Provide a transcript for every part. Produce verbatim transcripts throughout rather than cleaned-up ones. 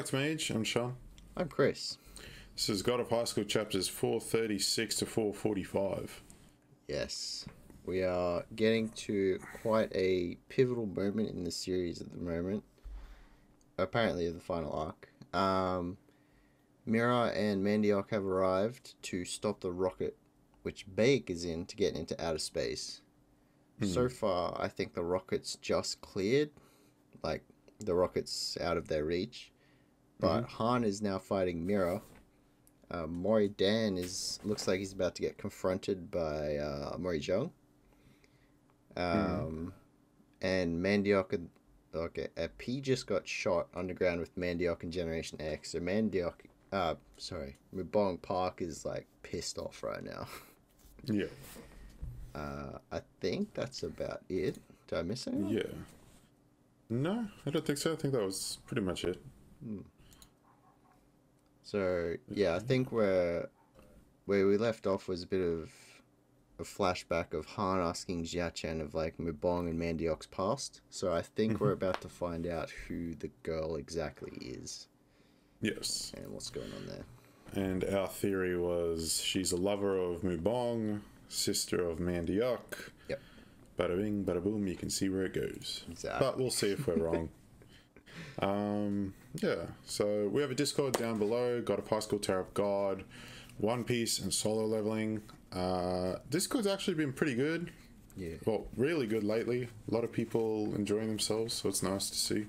Alex Mage. I'm Sean. I'm Chris. This is God of High School chapters four thirty-six to four forty-five. Yes. We are getting to quite a pivotal moment in the series at the moment. Apparently the final arc. Um, Mira and Mandeok have arrived to stop the rocket which Baek is in to get into outer space. Hmm. So far, I think the rocket's just cleared. Like, the rocket's out of their reach. But mm-hmm. Han is now fighting Mira. Uh, Mori Dan is looks like he's about to get confronted by uh, Mori Jin. Um, mm. And Mandeok, okay, P just got shot underground with Mandeok and Generation X. So Mandeok, uh, sorry, Mubong Park is like pissed off right now. Yeah. Uh, I think that's about it. Did I miss anything? Yeah. No, I don't think so. I think that was pretty much it. Hmm. So yeah, I think where where we left off was a bit of a flashback of Han asking Xiaochen of like Mubong and Mandeok's past. So I think we're about to find out who the girl exactly is. Yes. And what's going on there. And our theory was she's a lover of Mubong, sister of Mandeok. Yep. Bada bing, bada boom. You can see where it goes. Exactly. But we'll see if we're wrong. Um, yeah, so we have a Discord down below, God of High School, Tower of God, One Piece, and Solo Leveling. Uh, Discord's actually been pretty good. Yeah. Well, really good lately. A lot of people enjoying themselves, so it's nice to see.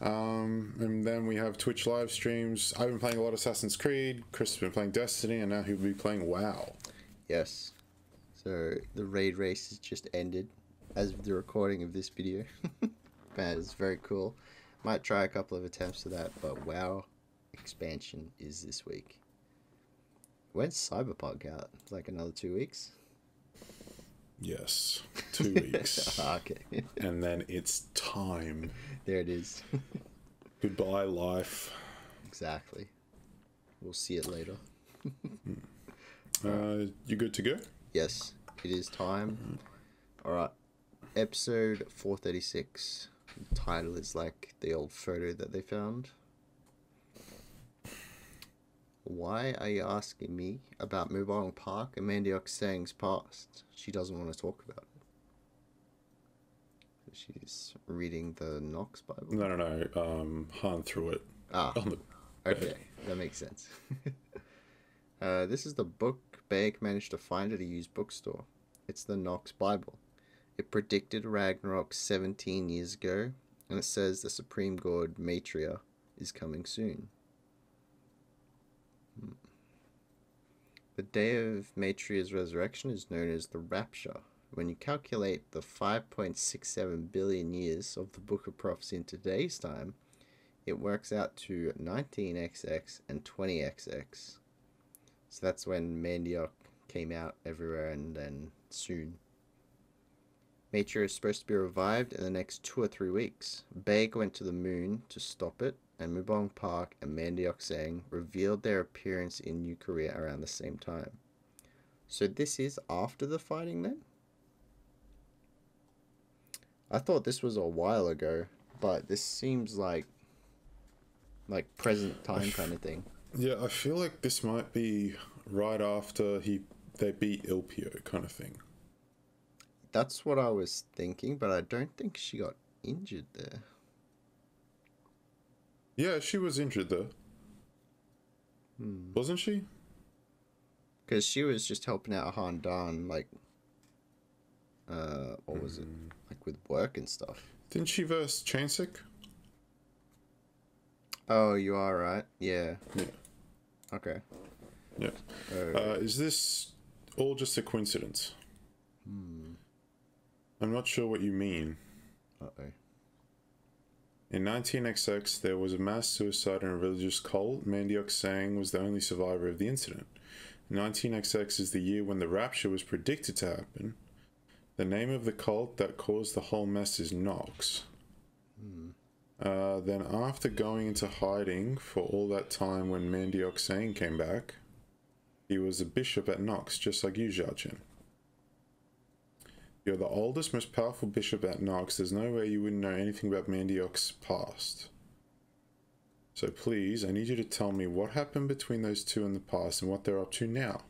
Um, and then we have Twitch live streams. I've been playing a lot of Assassin's Creed, Chris has been playing Destiny, and now he'll be playing WoW. Yes. So the raid race has just ended as of the recording of this video. Man, it's very cool. Might try a couple of attempts to that, but WoW expansion is this week. When's Cyberpunk out? It's like another two weeks? Yes, two weeks. Ah, okay. And then it's time. There it is. Goodbye, life. Exactly. We'll see it later. uh, you good to go? Yes, it is time. All right. Episode four thirty-six. The title is like the old photo that they found. Why are you asking me about Mubong Park and Mandeok Sang's past? She doesn't want to talk about it. She's reading the Knox Bible. No, no, no. Um, Han threw it. Ah, on the okay. That makes sense. uh, this is the book Baek managed to find at a used bookstore. It's the Knox Bible. It predicted Ragnarok seventeen years ago, and it says the Supreme God Maitreya is coming soon. Hmm. The day of Maitreya's resurrection is known as the Rapture. When you calculate the five point six seven billion years of the Book of Prophecy in today's time, it works out to nineteen X X and twenty X X. So that's when Mandeok came out everywhere and then soon. Maitreya is supposed to be revived in the next two or three weeks. Baek went to the moon to stop it, and Mubong Park and Mandeok Sang revealed their appearance in New Korea around the same time. So this is after the fighting then? I thought this was a while ago, but this seems like like present time kind of thing. Yeah, I feel like this might be right after he they beat Ilpyo kind of thing. That's what I was thinking, but I don't think she got injured there. Yeah, she was injured though. Hmm. Wasn't she? Because she was just helping out Han Dan, like, uh, what was mm. it? Like with work and stuff. Didn't she verse Chainsick? Oh, you are right. Yeah. Yeah. Okay. Yeah. Uh, uh, is this all just a coincidence? Hmm. I'm not sure what you mean. Uh-oh. In nineteen X X, there was a mass suicide in a religious cult. Mandeok Sang was the only survivor of the incident. nineteen X X is the year when the rapture was predicted to happen. The name of the cult that caused the whole mess is Knox. Hmm. Uh, then after going into hiding for all that time when Mandeok Sang came back, he was a bishop at Knox, just like you, Xiaochen. You're the oldest, most powerful bishop at Knox. There's no way you wouldn't know anything about Mandeok's past. So please, I need you to tell me what happened between those two in the past and what they're up to now.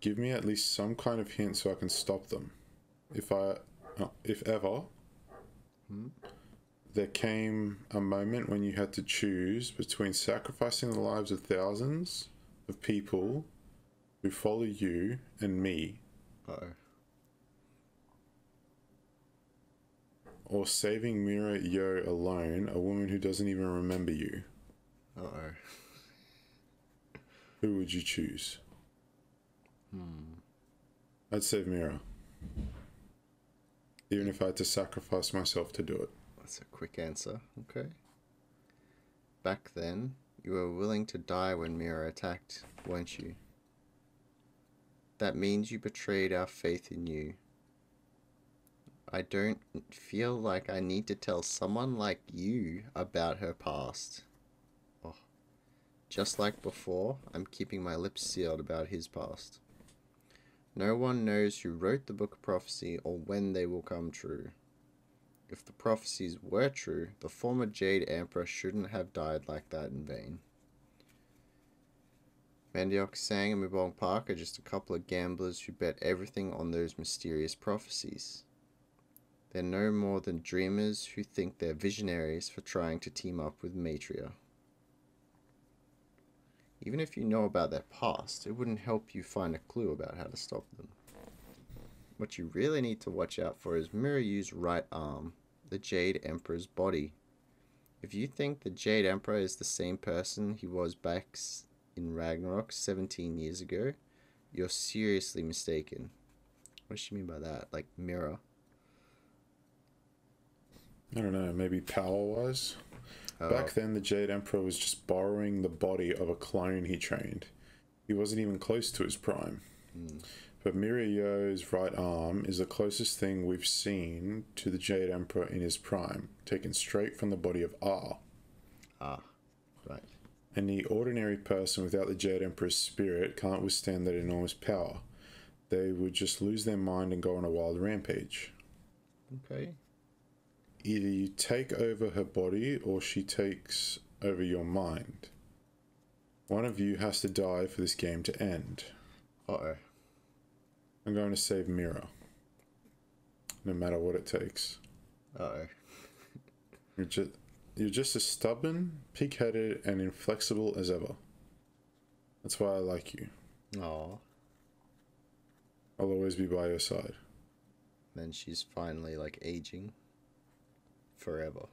Give me at least some kind of hint so I can stop them. If I, oh, if ever, hmm? There came a moment when you had to choose between sacrificing the lives of thousands of people who follow you and me. Uh-oh. Or saving Mira Yoo alone, a woman who doesn't even remember you. Uh-oh. Who would you choose? Hmm. I'd save Mira. Even if I had to sacrifice myself to do it. That's a quick answer. Okay. Back then, you were willing to die when Mira attacked, weren't you? That means you betrayed our faith in you. I don't feel like I need to tell someone like you about her past. Oh. Just like before, I'm keeping my lips sealed about his past. No one knows who wrote the book of prophecy or when they will come true. If the prophecies were true, the former Jade Emperor shouldn't have died like that in vain. Mandeok Sang and Mubong Park are just a couple of gamblers who bet everything on those mysterious prophecies. They're no more than dreamers who think they're visionaries for trying to team up with Maitreya. Even if you know about their past, it wouldn't help you find a clue about how to stop them. What you really need to watch out for is Mira Yoo's right arm, the Jade Emperor's body. If you think the Jade Emperor is the same person he was back in Ragnarok seventeen years ago, you're seriously mistaken. What does she mean by that? Like Mira? I don't know, maybe power-wise? Oh. Back then, the Jade Emperor was just borrowing the body of a clone he trained. He wasn't even close to his prime. Mm. But Mira Yoo's right arm is the closest thing we've seen to the Jade Emperor in his prime, taken straight from the body of R. Ah, right. Any ordinary person without the Jade Emperor's spirit can't withstand that enormous power. They would just lose their mind and go on a wild rampage. Okay. Either you take over her body or she takes over your mind. One of you has to die for this game to end. Uh-oh. I'm going to save Mira. No matter what it takes. Uh-oh. you're, just, you're just as stubborn, pig-headed, and inflexible as ever. That's why I like you. Aww. I'll always be by your side. Then she's finally, like, aging. Forever.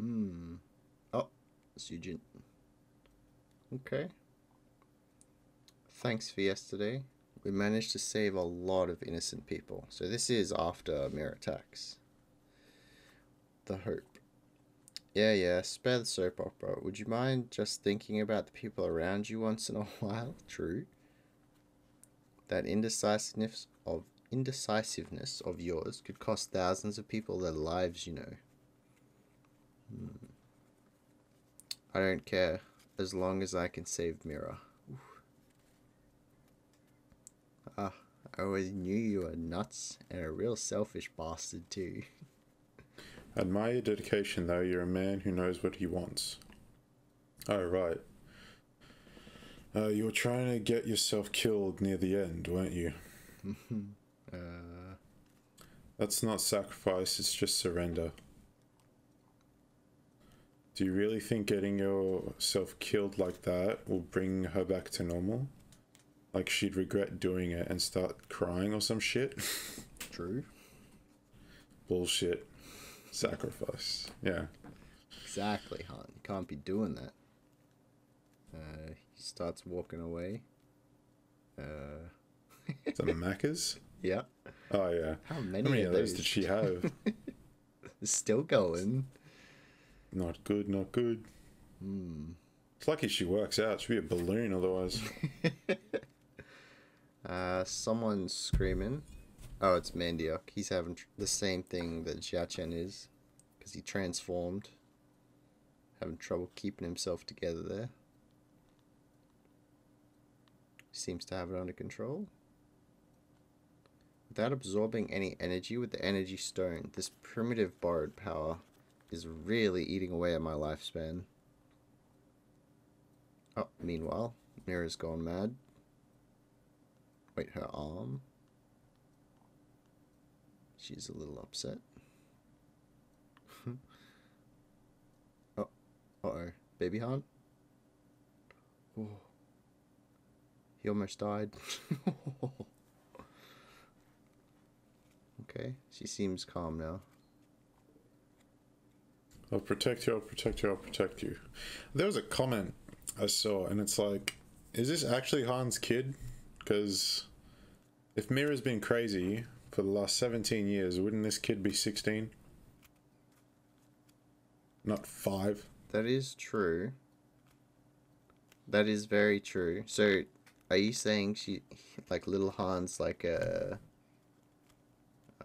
Hmm. Oh, Sujin. Okay. Thanks for yesterday. We managed to save a lot of innocent people. So this is after Mira attacks. The hope. Yeah, yeah. Spare the soap opera. Would you mind just thinking about the people around you once in a while? True. That indecisiveness of indecisiveness of yours could cost thousands of people their lives, you know. Hmm. I don't care, as long as I can save Mira. Oof. Ah, I always knew you were nuts and a real selfish bastard too. Admire your dedication though, you're a man who knows what he wants. Oh right. Uh, you were trying to get yourself killed near the end, weren't you? Uh, that's not sacrifice, it's just surrender. Do you really think getting yourself killed like that will bring her back to normal? Like she'd regret doing it and start crying or some shit? True. Bullshit. Sacrifice. Yeah. Exactly, Han. You can't be doing that. Uh, he starts walking away. Uh... Is that Macca's? Yeah. Oh, yeah. How many, How many of those, those did she have? It's still going. Not good, not good. Mm. It's lucky she works out. She'd be a balloon otherwise. uh, someone's screaming. Oh, it's Mandeok. He's having tr the same thing that Xiaochen is. Because he transformed. Having trouble keeping himself together there. Seems to have it under control. Without absorbing any energy with the energy stone, this primitive borrowed power is really eating away at my lifespan. Oh, meanwhile, Mira's gone mad. Wait, her arm? She's a little upset. Oh, uh-oh. Baby Han? Oh. He almost died. Okay, she seems calm now. I'll protect you, I'll protect you, I'll protect you. There was a comment I saw, and it's like, is this actually Han's kid? Because if Mira's been crazy for the last seventeen years, wouldn't this kid be sixteen? Not five. That is true. That is very true. So, are you saying she, like, little Han's like a...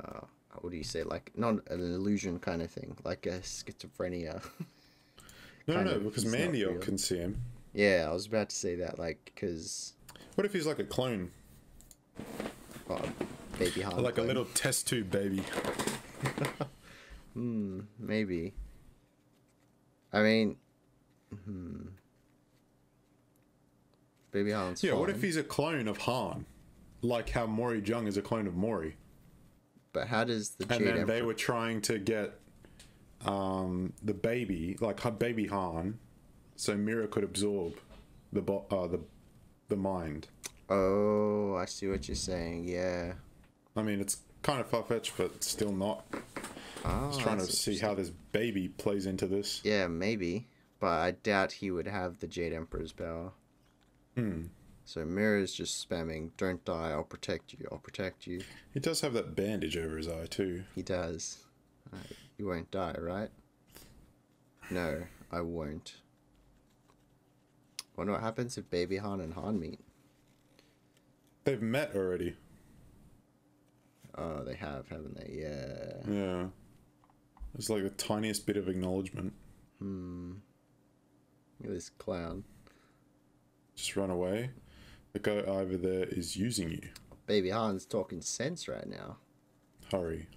Uh, what do you say? Like, not an illusion kind of thing. Like a schizophrenia. No, no, because Mandeok can see him. Yeah, I was about to say that, like, because... What if he's like a clone? Oh, baby Han. Or like clone. A little test tube baby. Hmm, maybe. I mean... Hmm. Baby Han's Yeah, fine. What if he's a clone of Han? Like how Mori Jin is a clone of Mori. But how does the Jade Emperor... And then they were trying to get um, the baby, like her baby Han, so Mira could absorb the bo uh, the the mind. Oh, I see what you're saying. Yeah. I mean, it's kind of far fetched, but still not. Oh, I was trying to see how this baby plays into this. Yeah, maybe, but I doubt he would have the Jade Emperor's power. Hmm. So Mira's just spamming, don't die, I'll protect you, I'll protect you. He does have that bandage over his eye too. He does. Uh, you won't die, right? No, I won't. Wonder what happens if Baby Han and Han meet. They've met already. Oh, they have, haven't they? Yeah. Yeah. It's like the tiniest bit of acknowledgement. Hmm. Look at this clown. Just run away. The guy over there is using you. Baby Han's talking sense right now. Hurry.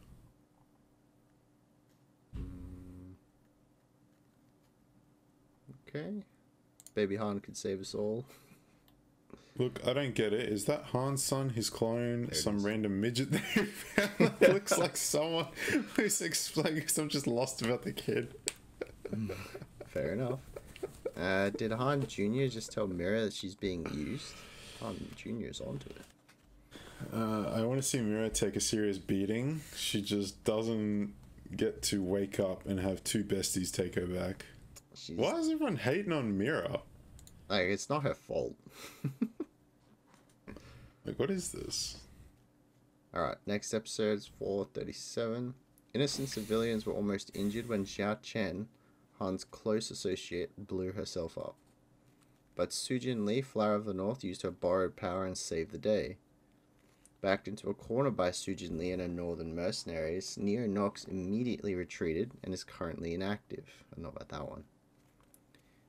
Mm. Okay. Baby Han could save us all. Look, I don't get it. Is that Han's son, his clone, some is. random midget that he found that looks like someone who's explaining some just lost about the kid? Fair enough. Uh, did Han Junior just tell Mira that she's being used? Han Junior's onto it. Uh, I want to see Mira take a serious beating. She just doesn't get to wake up and have two besties take her back. She's... Why is everyone hating on Mira? Like, it's not her fault. Like, what is this? Alright, next episode's four thirty-seven. Innocent civilians were almost injured when Xiaochen, Han's close associate, blew herself up. But Sujin Lee, Flower of the North, used her borrowed power and saved the day. Backed into a corner by Sujin Lee and her northern mercenaries, Neo Knox immediately retreated and is currently inactive. I don't know about that one.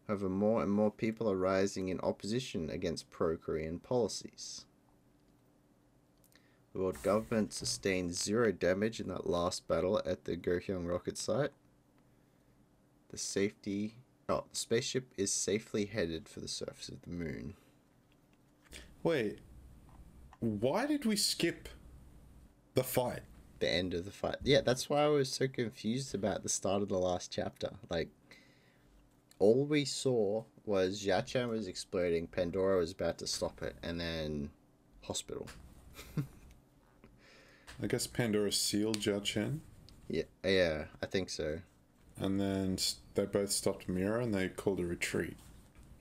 However, more and more people are rising in opposition against pro-Korean policies. The world government sustained zero damage in that last battle at the Gohyung rocket site. The safety, oh, the spaceship is safely headed for the surface of the moon. Wait, why did we skip the fight? The end of the fight. Yeah, that's why I was so confused about the start of the last chapter. Like, all we saw was Xiaochen was exploding, Pandora was about to stop it, and then hospital. I guess Pandora sealed Xiaochen? Yeah, yeah, I think so. And then they both stopped Mira and they called a retreat.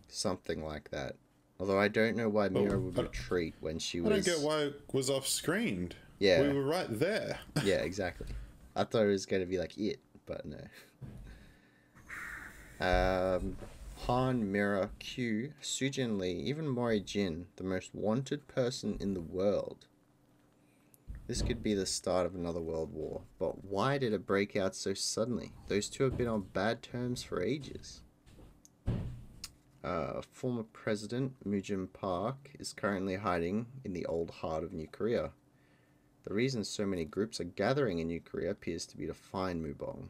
Something like that. Although I don't know why Mira oh, would retreat when she was... I don't get why it was off-screen. Yeah. We were right there. Yeah, exactly. I thought it was going to be like it, but no. Um, Han, Mira, Q, Sujin Lee, even Mori Jin, the most wanted person in the world. This could be the start of another world war, but why did it break out so suddenly? Those two have been on bad terms for ages. Uh, former president Mubong Park is currently hiding in the old heart of New Korea. The reason so many groups are gathering in New Korea appears to be to find Mubong.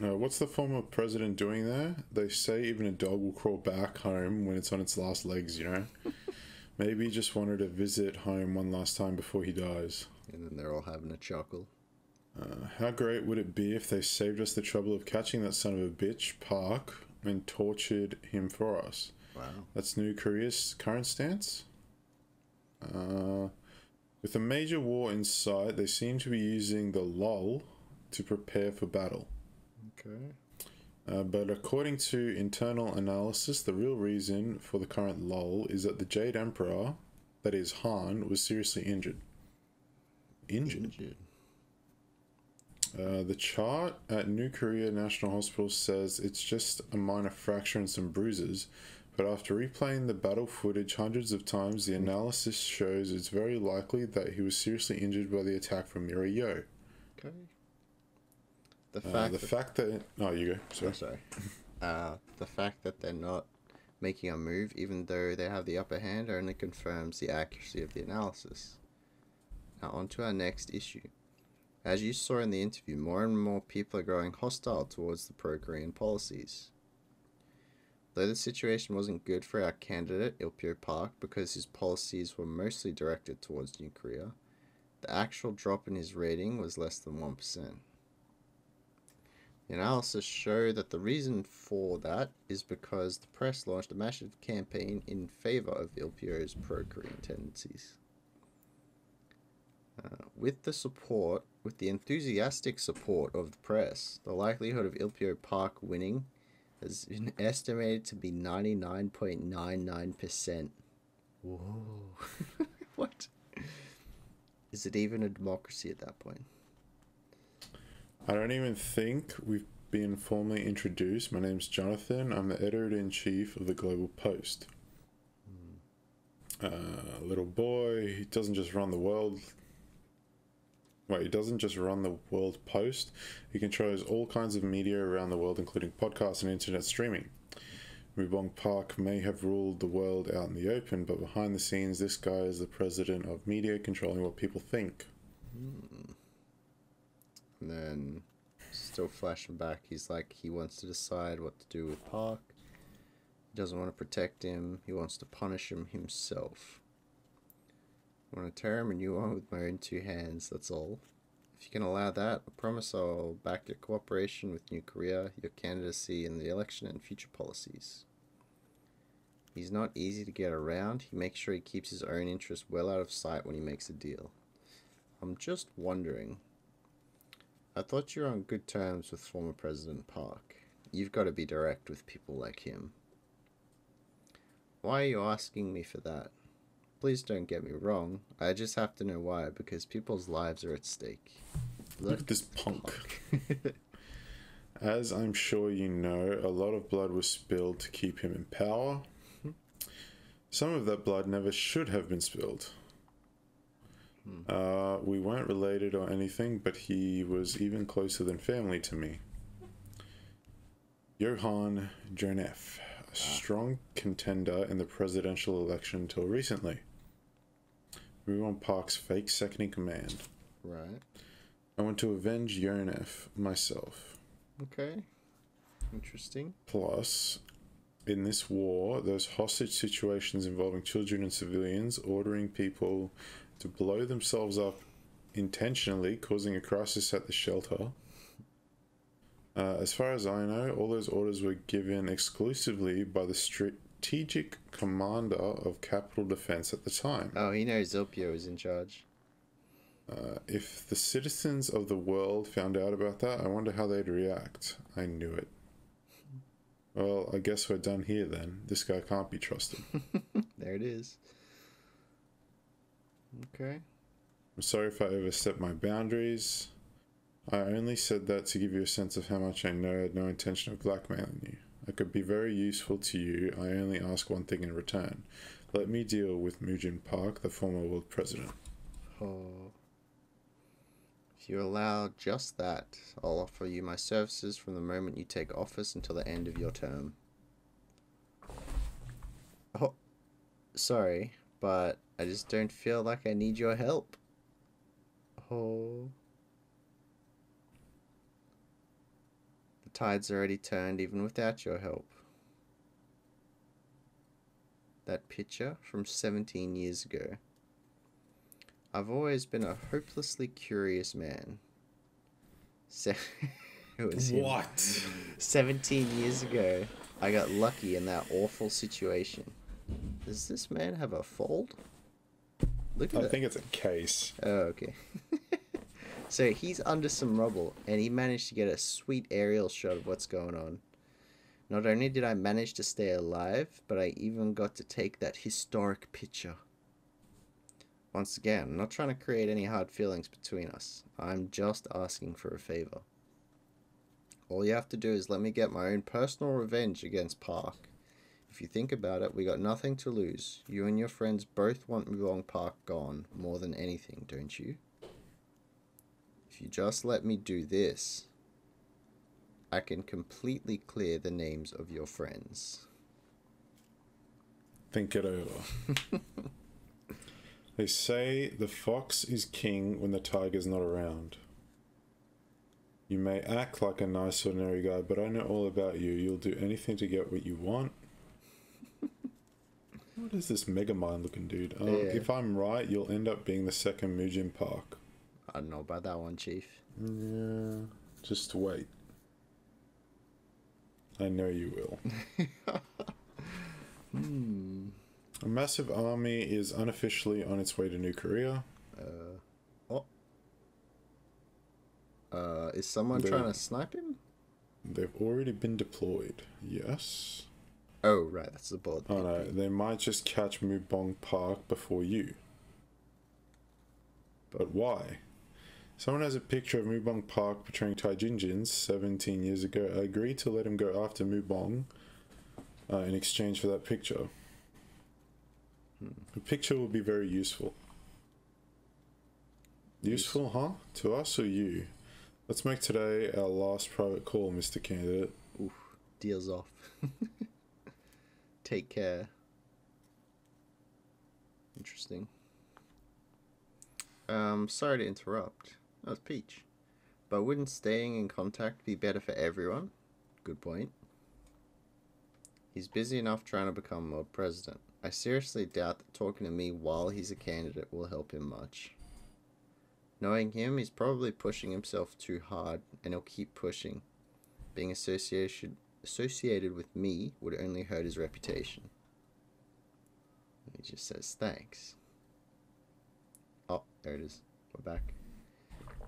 Uh, what's the former president doing there? They say even a dog will crawl back home when it's on its last legs, you know? Maybe he just wanted to visit home one last time before he dies. And then they're all having a chuckle. Uh, how great would it be if they saved us the trouble of catching that son of a bitch, Park, and tortured him for us? Wow. That's New Korea's current stance? Uh, with a major war in sight, they seem to be using the lull to prepare for battle. Okay. Uh, but according to internal analysis, the real reason for the current lull is that the Jade Emperor, that is Han, was seriously injured. Injured? Injured. Uh, the chart at New Korea National Hospital says it's just a minor fracture and some bruises, but after replaying the battle footage hundreds of times, the analysis shows it's very likely that he was seriously injured by the attack from Mira Yoo. Okay. The fact, uh, the that, fact that no, you go. Sorry. Oh, sorry. Uh, the fact that they're not making a move, even though they have the upper hand, only confirms the accuracy of the analysis. Now on to our next issue. As you saw in the interview, more and more people are growing hostile towards the pro-Korean policies. Though the situation wasn't good for our candidate Ilpyo Park because his policies were mostly directed towards New Korea, the actual drop in his rating was less than one percent. The analysis show that the reason for that is because the press launched a massive campaign in favor of Ilpyo's pro-Korean tendencies. Uh, with the support, with the enthusiastic support of the press, the likelihood of Ilpyo Park winning has been estimated to be ninety-nine point nine nine percent. Whoa. What? Is it even a democracy at that point? I don't even think we've been formally introduced. My name's Jonathan. I'm the editor-in-chief of the Global Post. Mm. Uh, little boy, he doesn't just run the world. Wait, he doesn't just run the World Post. He controls all kinds of media around the world, including podcasts and internet streaming. Mubong Park may have ruled the world out in the open, but behind the scenes, this guy is the president of media, controlling what people think. Mm. And then, still flashing back, he's like, he wants to decide what to do with Park. He doesn't want to protect him. He wants to punish him himself. I want to tear him a new one with my own two hands, that's all. If you can allow that, I promise I'll back your cooperation with New Korea, your candidacy in the election, and future policies. He's not easy to get around. He makes sure he keeps his own interests well out of sight when he makes a deal. I'm just wondering... I thought you were on good terms with former President Park. You've got to be direct with people like him. Why are you asking me for that? Please don't get me wrong. I just have to know why, because people's lives are at stake. Look, Look at this punk. punk. As I'm sure you know, a lot of blood was spilled to keep him in power. Hmm. Some of that blood never should have been spilled. Uh, we weren't related or anything, but he was even closer than family to me. Johan Jonef, a strong contender in the presidential election until recently. Mubong Park's fake second-in-command. Right. I want to avenge Jonef myself. Okay. Interesting. Plus... in this war, those hostage situations involving children and civilians, ordering people to blow themselves up intentionally, causing a crisis at the shelter. Uh, as far as I know, all those orders were given exclusively by the strategic commander of Capital Defense at the time. Oh, he knows Ilpyo is in charge. Uh, if the citizens of the world found out about that, I wonder how they'd react. I knew it. Well, I guess we're done here then. This guy can't be trusted. There it is. Okay. I'm sorry if I overstepped my boundaries. I only said that to give you a sense of how much I know. I had no intention of blackmailing you. I could be very useful to you. I only ask one thing in return. Let me deal with Mujin Park, the former world president. Oh. You allow just that, I'll offer you my services from the moment you take office until the end of your term. Oh, sorry, but I just don't feel like I need your help. Oh. The tide's already turned even without your help. That picture from seventeen years ago. I've always been a hopelessly curious man. Se it was what? seventeen years ago, I got lucky in that awful situation. Does this man have a fold? Look at I that. think it's a case. Oh, okay. So he's under some rubble, and he managed to get a sweet aerial shot of what's going on. Not only did I manage to stay alive, but I even got to take that historic picture. Once again, I'm not trying to create any hard feelings between us. I'm just asking for a favor. All you have to do is let me get my own personal revenge against Park. If you think about it, we got nothing to lose. You and your friends both want Mubong Park gone more than anything, don't you? If you just let me do this, I can completely clear the names of your friends. Think it over. They say the fox is king when the tiger's not around. You may act like a nice ordinary guy, but I know all about you. You'll do anything to get what you want. What is this Megamind looking dude? Oh, yeah. If I'm right, you'll end up being the second Mubong Park. I don't know about that one, Chief. Yeah, just wait. I know you will. hmm. A massive army is unofficially on its way to New Korea. Uh, oh. Uh, is someone They're, trying to snipe him? They've already been deployed. Yes. Oh, right. That's the board. Oh, no. They might just catch Mubong Park before you. But why? Someone has a picture of Mubong Park portraying Taijinjins seventeen years ago. I agreed to let him go after Mubong uh, in exchange for that picture. Hmm. The picture will be very useful. Useful, Use huh? To us or you? Let's make today our last private call, Mister Candidate. Oof, deals off. Take care. Interesting. Um, sorry to interrupt. That was Peach. But wouldn't staying in contact be better for everyone? Good point. He's busy enough trying to become mob president. I seriously doubt that talking to me while he's a candidate will help him much. Knowing him, he's probably pushing himself too hard, and he'll keep pushing. Being associated associated with me would only hurt his reputation. He just says thanks. Oh, there it is. We're back.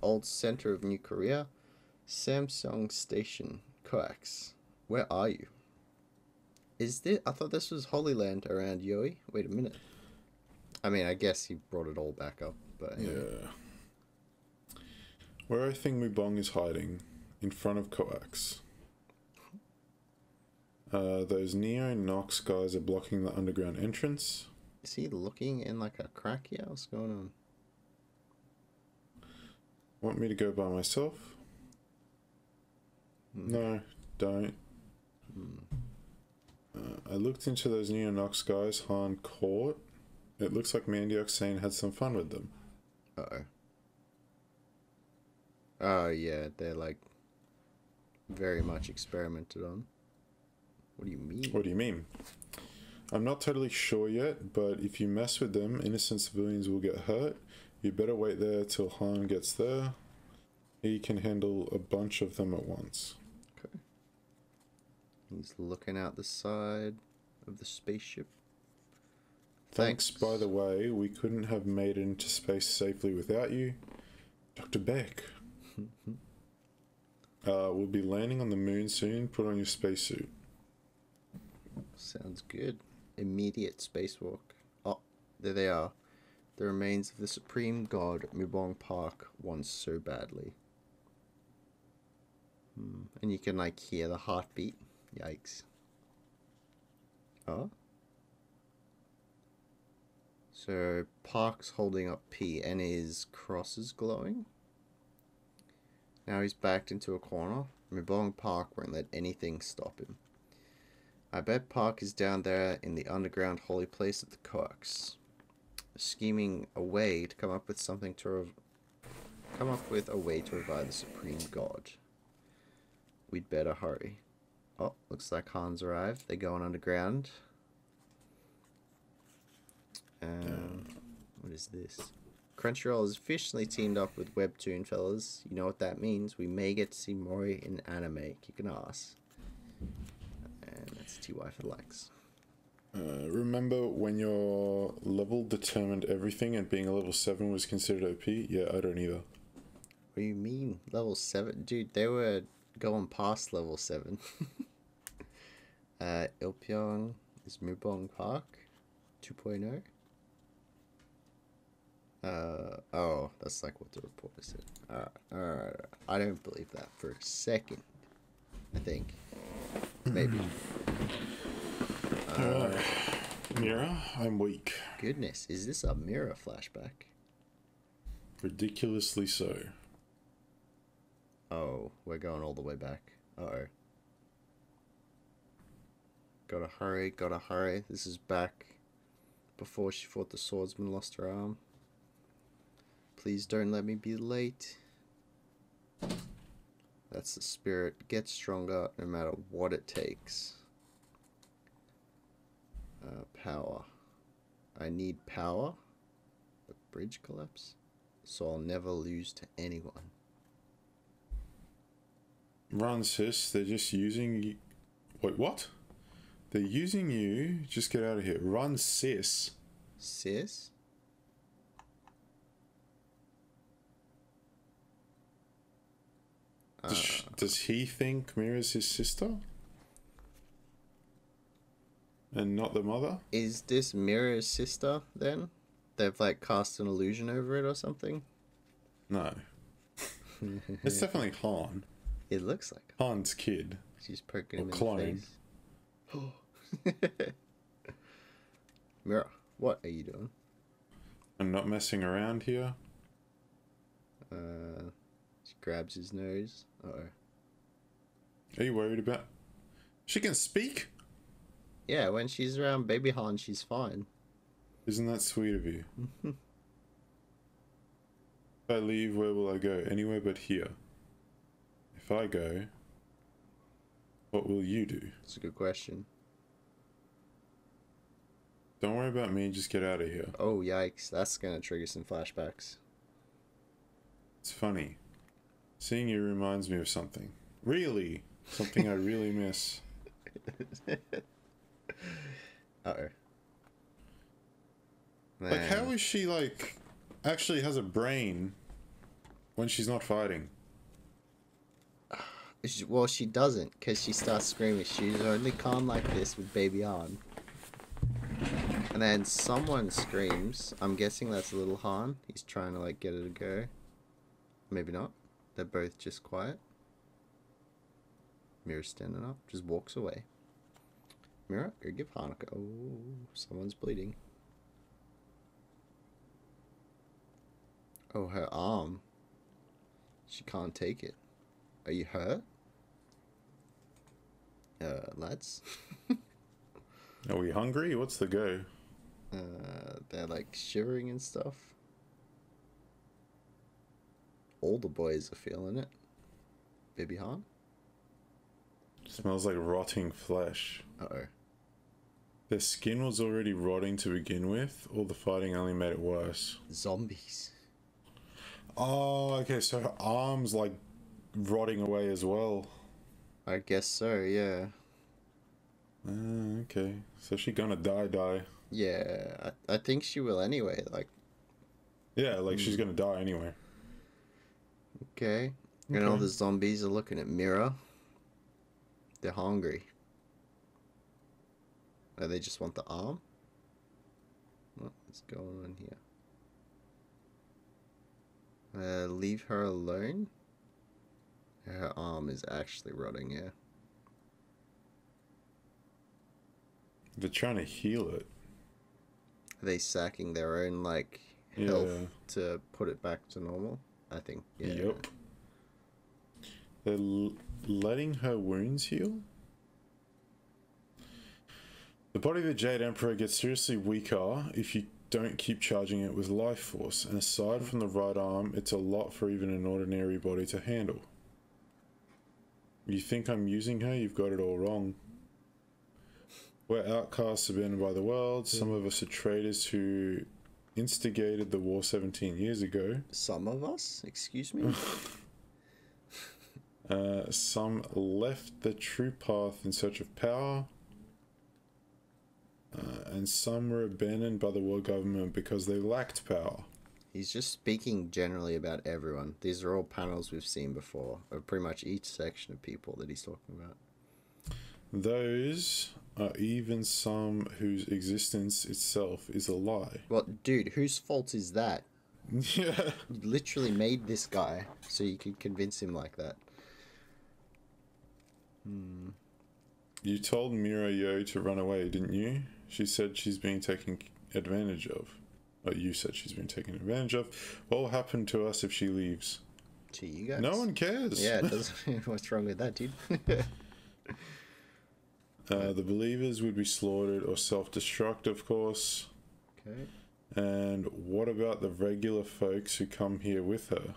Old center of New Korea. Samsung Station. Coax. Where are you? Is this... I thought this was Holy Land around Yoi. Wait a minute. I mean, I guess he brought it all back up, but... Anyway. Yeah. Where I think Mubong is hiding. In front of Coax. Uh, those Neo Knox guys are blocking the underground entrance. Is he looking in like a crack here? What's going on? Want me to go by myself? Mm. No, don't. Mm. Uh, I looked into those Neo Knox guys Han caught. It looks like Mandeok Sane had some fun with them. Uh-oh. Oh, yeah, they're like very much experimented on. What do you mean? What do you mean? I'm not totally sure yet, but if you mess with them, innocent civilians will get hurt. You better wait there till Han gets there. He can handle a bunch of them at once. Okay. He's looking out the side of the spaceship. Thanks, Thanks by the way. We couldn't have made it into space safely without you. Doctor Beck. uh, we'll be landing on the moon soon. Put on your spacesuit. Sounds good. Immediate spacewalk. Oh, there they are. The remains of the supreme god Mubong Park wants so badly. Hmm. And you can like hear the heartbeat. Yikes. Oh. So Park's holding up P and his cross is glowing. Now he's backed into a corner. Mubong Park won't let anything stop him. I bet Park is down there in the underground holy place at the Coax, scheming a way to come up with something to rev come up with a way to revive the Supreme God. We'd better hurry. Oh, looks like Han's arrived. They're going underground. Um, what is this? Crunchyroll has officially teamed up with Webtoon, fellas. You know what that means. We may get to see Mori in anime. Kick an ass. And that's T Y for likes. Uh, remember when your level determined everything and being a level seven was considered O P? Yeah, I don't either. What do you mean? Level seven? Dude, they were going past level seven. uh, Ilpyo is Mubong Park two point oh. Uh, oh, that's like what the reporter said. Alright, alright, I don't believe that for a second. I think. Maybe. uh, uh, Mira, I'm weak. Goodness, is this a Mira flashback? Ridiculously so. Oh, we're going all the way back. Uh-oh. Gotta hurry, gotta hurry. This is back before she fought the swordsman, lost her arm. Please don't let me be late. That's the spirit. Get stronger no matter what it takes. Uh, power. I need power. The bridge collapse. So I'll never lose to anyone. Run, sis. They're just using you. Wait, what? They're using you. Just get out of here. Run, sis. Sis? Uh, does, does he think Mira's his sister? And not the mother? Is this Mira's sister, then? They've, like, cast an illusion over it or something? No. It's definitely Han. It looks like Han's kid. She's poking him clone. in the face. Mira, what are you doing? I'm not messing around here. Uh, she grabs his nose. Uh-oh. Are you worried about... She can speak? Yeah, when she's around baby Han, she's fine. Isn't that sweet of you? If I leave, where will I go? Anywhere but here. If I go, what will you do? That's a good question. Don't worry about me, just get out of here. Oh, yikes. That's going to trigger some flashbacks. It's funny. Seeing you reminds me of something. Really? Something I really miss. Uh-oh. Man. Like, how is she, like, actually has a brain when she's not fighting? Well, she doesn't, because she starts screaming. She's only calm like this with baby Han. And then someone screams. I'm guessing that's little Han. He's trying to, like, get her to go. Maybe not. They're both just quiet. Mira's standing up. Just walks away. Mira, go give Han a go. Oh, someone's bleeding. Oh, her arm. She can't take it. Are you hurt? Uh, lads? Are we hungry? What's the go? Uh, they're like shivering and stuff. All the boys are feeling it. Baby Han? Smells like rotting flesh. Uh-oh. Their skin was already rotting to begin with. All the fighting only made it worse. Zombies. Oh, okay, so her arm's like rotting away as well. I guess so, yeah. Uh, okay, so she gonna die, die. Yeah, I, I think she will anyway, like... Yeah, like she's gonna die anyway. Okay. And okay. All the zombies are looking at Mira. They're hungry. Oh, they just want the arm? What's going on here? Uh, leave her alone? Her arm is actually rotting, yeah. They're trying to heal it. Are they sacking their own, like, health yeah. to put it back to normal? I think, yeah. Yep. They're l letting her wounds heal? The body of the Jade Emperor gets seriously weaker if you don't keep charging it with life force, and aside from the right arm, it's a lot for even an ordinary body to handle. You think I'm using her? You've got it all wrong. We're outcasts, abandoned by the world. Yeah. Some of us are traitors who instigated the war seventeen years ago. Some of us? Excuse me? Uh, some left the true path in search of power. Uh, and some were abandoned by the world government because they lacked power. He's just speaking generally about everyone. These are all panels we've seen before, of pretty much each section of people that he's talking about. Those are even some whose existence itself is a lie. Well, dude, whose fault is that? Yeah. You literally made this guy so you could convince him like that. Hmm. You told Mira Yoo to run away, didn't you? She said she's being taken advantage of. Or you said she's been taken advantage of. What will happen to us if she leaves? To you guys. No one cares. Yeah, it doesn't, what's wrong with that, dude? uh, the believers would be slaughtered or self-destruct, of course. Okay. And what about the regular folks who come here with her?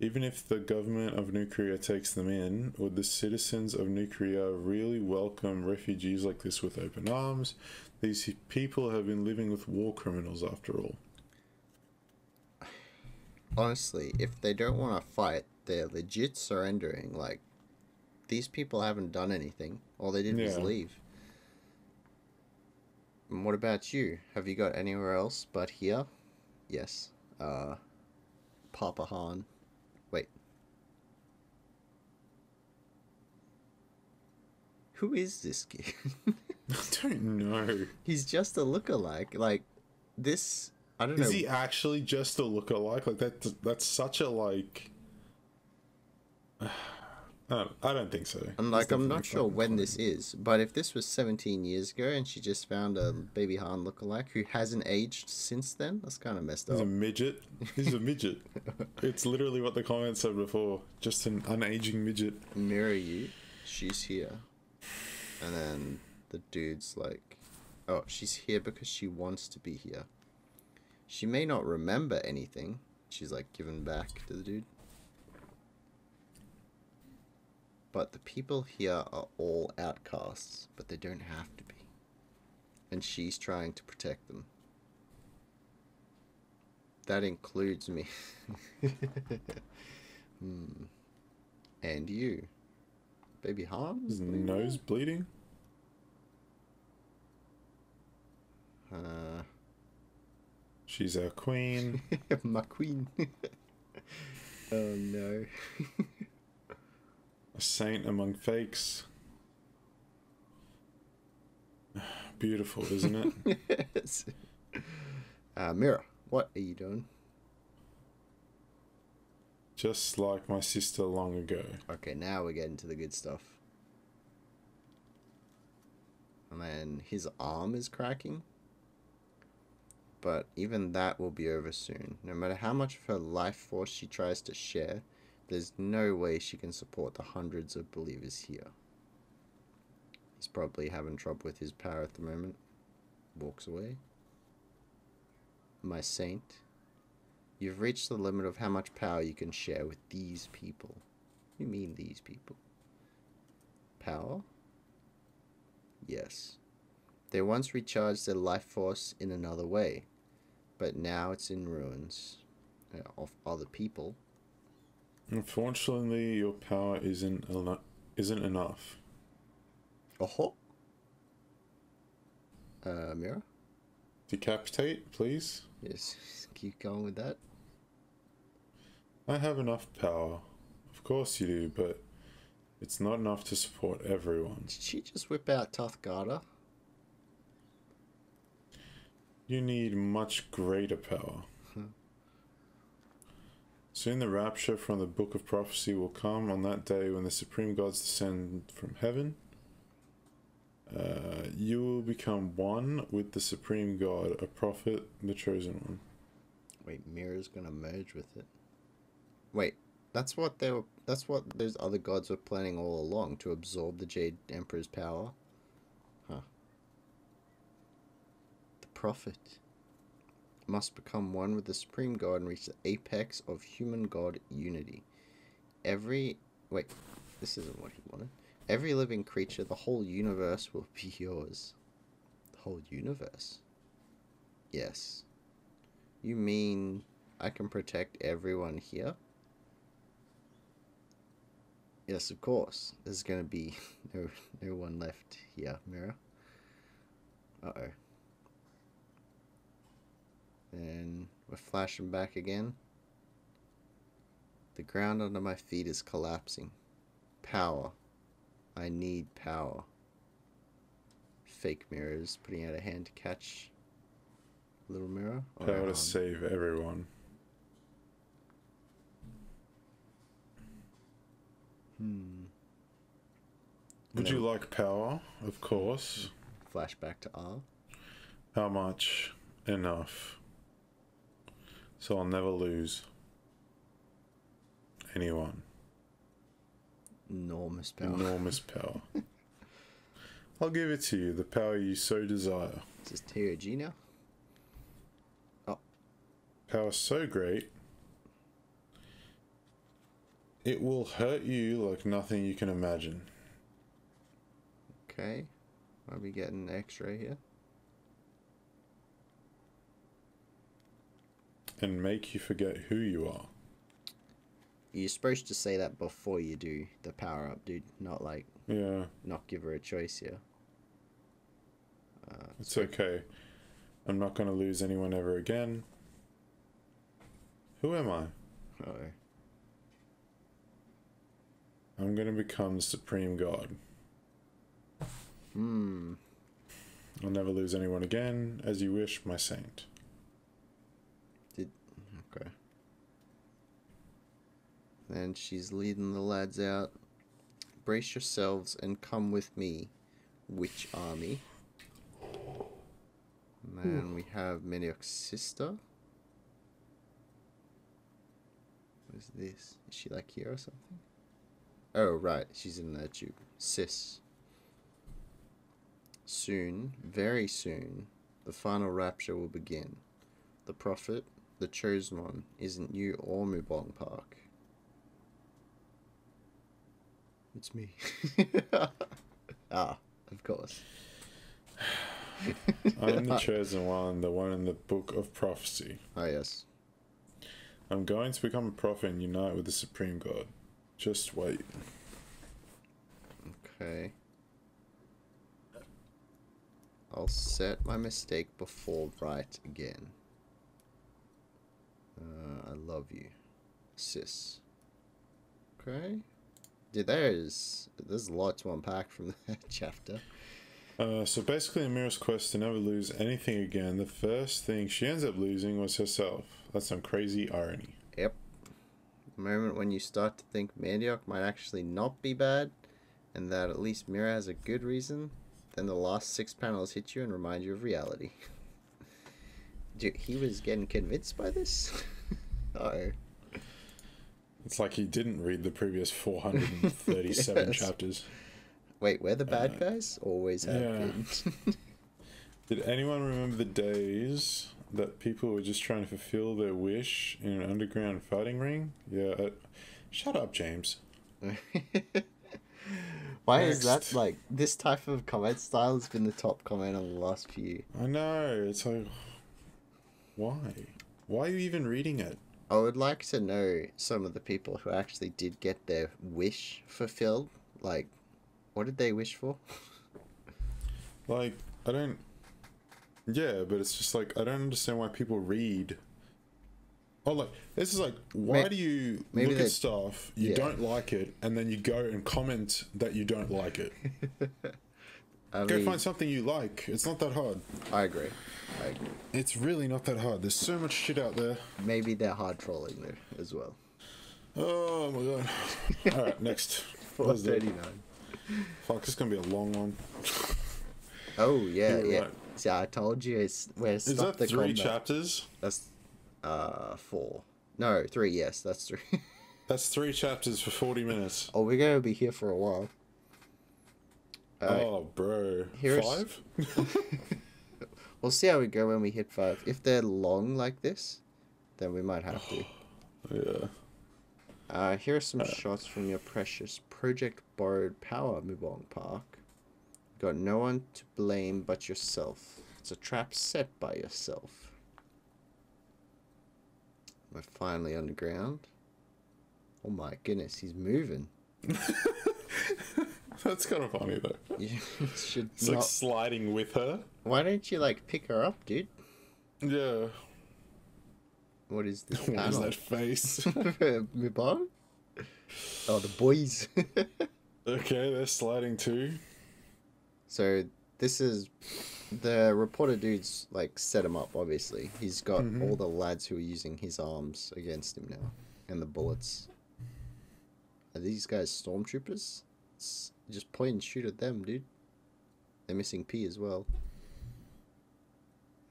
Even if the government of New Korea takes them in, would the citizens of New Korea really welcome refugees like this with open arms? These people have been living with war criminals after all. Honestly, if they don't want to fight, they're legit surrendering. Like, these people haven't done anything. All they did yeah. was leave. And what about you? Have you got anywhere else but here? Yes. Uh, Papa Han. Wait. Who is this kid? I don't know. He's just a lookalike. Like, this... I don't know. Is he actually just a lookalike? Like, that, that's such a, like... I don't, I don't think so. I'm like, I'm not sure when this is, but if this was seventeen years ago and she just found a baby Han lookalike who hasn't aged since then, that's kind of messed up. He's a midget. He's a midget. It's literally what the comments said before. Just an unaging midget. Mira Yoo. She's here. And then... the dude's like, oh, she's here because she wants to be here. She may not remember anything. She's like given back to the dude. But the people here are all outcasts, but they don't have to be. And she's trying to protect them. That includes me. hmm. And you. Baby Hans? Nose bleeding? Uh, She's our queen. My queen. Oh no. A saint among fakes. Beautiful, isn't it? Yes. uh, Mira, what are you doing? Just like my sister long ago. Okay, now we're getting to the good stuff. And then his arm is cracking. But even that will be over soon. No matter how much of her life force she tries to share, there's no way she can support the hundreds of believers here. He's probably having trouble with his power at the moment. Walks away. My saint, you've reached the limit of how much power you can share with these people. You mean these people? Power? Yes. They once recharged their life force in another way. But now it's in ruins of other people. Unfortunately, your power isn't eno isn't enough. Oh-ho. Uh, Mira? Decapitate, please. Yes, keep going with that. I have enough power. Of course you do, but it's not enough to support everyone. Did she just whip out Tathgata? You need much greater power. Huh. Soon the rapture from the Book of Prophecy will come on that day when the Supreme Gods descend from heaven. Uh, you will become one with the Supreme God, a prophet, the chosen one. Wait, Mira's gonna merge with it. Wait, that's what they were. That's what those other gods were planning all along, to absorb the Jade Emperor's power. Prophet must become one with the Supreme God and reach the apex of human God unity. Every wait, This isn't what he wanted. Every living creature, the whole universe will be yours. The whole universe? Yes. You mean I can protect everyone here? Yes, of course. There's going to be no, no one left here, Mira. Uh-oh. Then we're flashing back again. The ground under my feet is collapsing. Power. I need power. Fake mirrors putting out a hand to catch little Mira. Power to on. Save everyone. Hmm. Would you like power? Of course. Flashback to R. How much? Enough. So I'll never lose anyone. Enormous power. Enormous power. I'll give it to you, the power you so desire. Is this T O G now? Oh. Power so great, it will hurt you like nothing you can imagine. Okay. Might be getting an x-ray here. And make you forget who you are. You're supposed to say that before you do the power up, dude. Not like, yeah, not give her a choice here. Uh, it's okay. I'm not going to lose anyone ever again. Who am I? Uh oh. I'm going to become the Supreme God. Hmm. I'll never lose anyone again, as you wish, my saint. Did... Okay. And she's leading the lads out. Brace yourselves and come with me, witch army. And then Ooh. we have Mandeok's sister. What is this? Is she like here or something? Oh, right. She's in that tube. Sis. Soon, very soon, the final rapture will begin. The prophet, the chosen one, isn't you or Mubong Park. It's me. Ah, of course. I'm the chosen one, the one in the book of prophecy. Ah, yes. I'm going to become a prophet and unite with the Supreme God. Just wait. Okay. I'll set my mistake before right again. Uh, I love you, sis. Okay. Dude, there's there's a lot to unpack from that chapter. Uh, so basically, in Mira's quest to never lose anything again, the first thing she ends up losing was herself. That's some crazy irony. Yep. The moment when you start to think Mandeok might actually not be bad, and that at least Mira has a good reason, then the last six panels hit you and remind you of reality. Dude, he was getting convinced by this? Oh. It's like he didn't read the previous four hundred thirty-seven yes. chapters. Wait, we're the bad uh, guys? Always have yeah. been. Did anyone remember the days that people were just trying to fulfill their wish in an underground fighting ring? Yeah. Uh, shut up, James. Why Next. is that, like, this type of comment style has been the top comment on the last few? I know. It's like, why? Why are you even reading it? I would like to know some of the people who actually did get their wish fulfilled. Like, what did they wish for? Like, I don't... Yeah, but it's just like, I don't understand why people read... Oh, like, this is like, why maybe, do you look at stuff, you yeah. don't like it, and then you go and comment that you don't like it? I go mean, find something you like. It's not that hard. I agree. I agree. It's really not that hard. There's so much shit out there. Maybe they're hard trolling there as well. Oh my god. Alright, next. four thirty-nine. Fuck, this is going to be a long one. Oh, yeah, You're yeah. Right. See, I told you. It's, where is that the three combat. chapters? That's uh, four. No, three, yes. That's three. That's three chapters for forty minutes. Oh, we're going to be here for a while. Uh, oh, bro. Five? We'll see how we go when we hit five. If they're long like this, then we might have to. Yeah. Uh, here are some uh, shots from your precious Project Borrowed Power, Mubong Park. Got no one to blame but yourself. It's a trap set by yourself. We're finally underground. Oh my goodness, he's moving. That's kind of funny though. You should it's not... like sliding with her. Why don't you like pick her up, dude? Yeah. What is this? What is that face? Mubong? Oh, the boys. Okay, they're sliding too. So this is the reporter dude's like set him up. Obviously, he's got mm-hmm. all the lads who are using his arms against him now, and the bullets. Are these guys stormtroopers? It's just point and shoot at them, dude. They're missing P as well.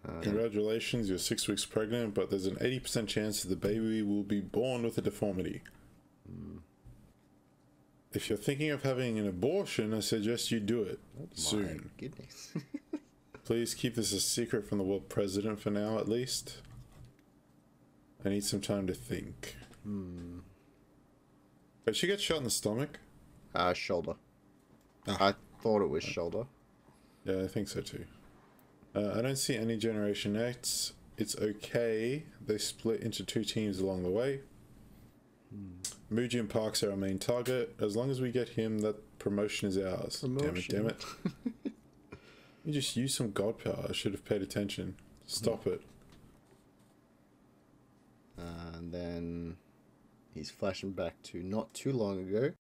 Uh, Congratulations, you're six weeks pregnant, but there's an eighty percent chance that the baby will be born with a deformity. Mm. If you're thinking of having an abortion, I suggest you do it oh soon. My goodness. Please keep this a secret from the world president for now, at least. I need some time to think. Mm. Did she get shot in the stomach? Uh, shoulder. Ah. I thought it was shoulder. Yeah, I think so too. Uh, I don't see any Generation X. It's okay. They split into two teams along the way. Hmm. Mujin Park's our main target. As long as we get him, that promotion is ours. Promotion. Damn it, damn it. You just used some god power. I should have paid attention. Stop hmm. it. Uh, and then he's flashing back to not too long ago.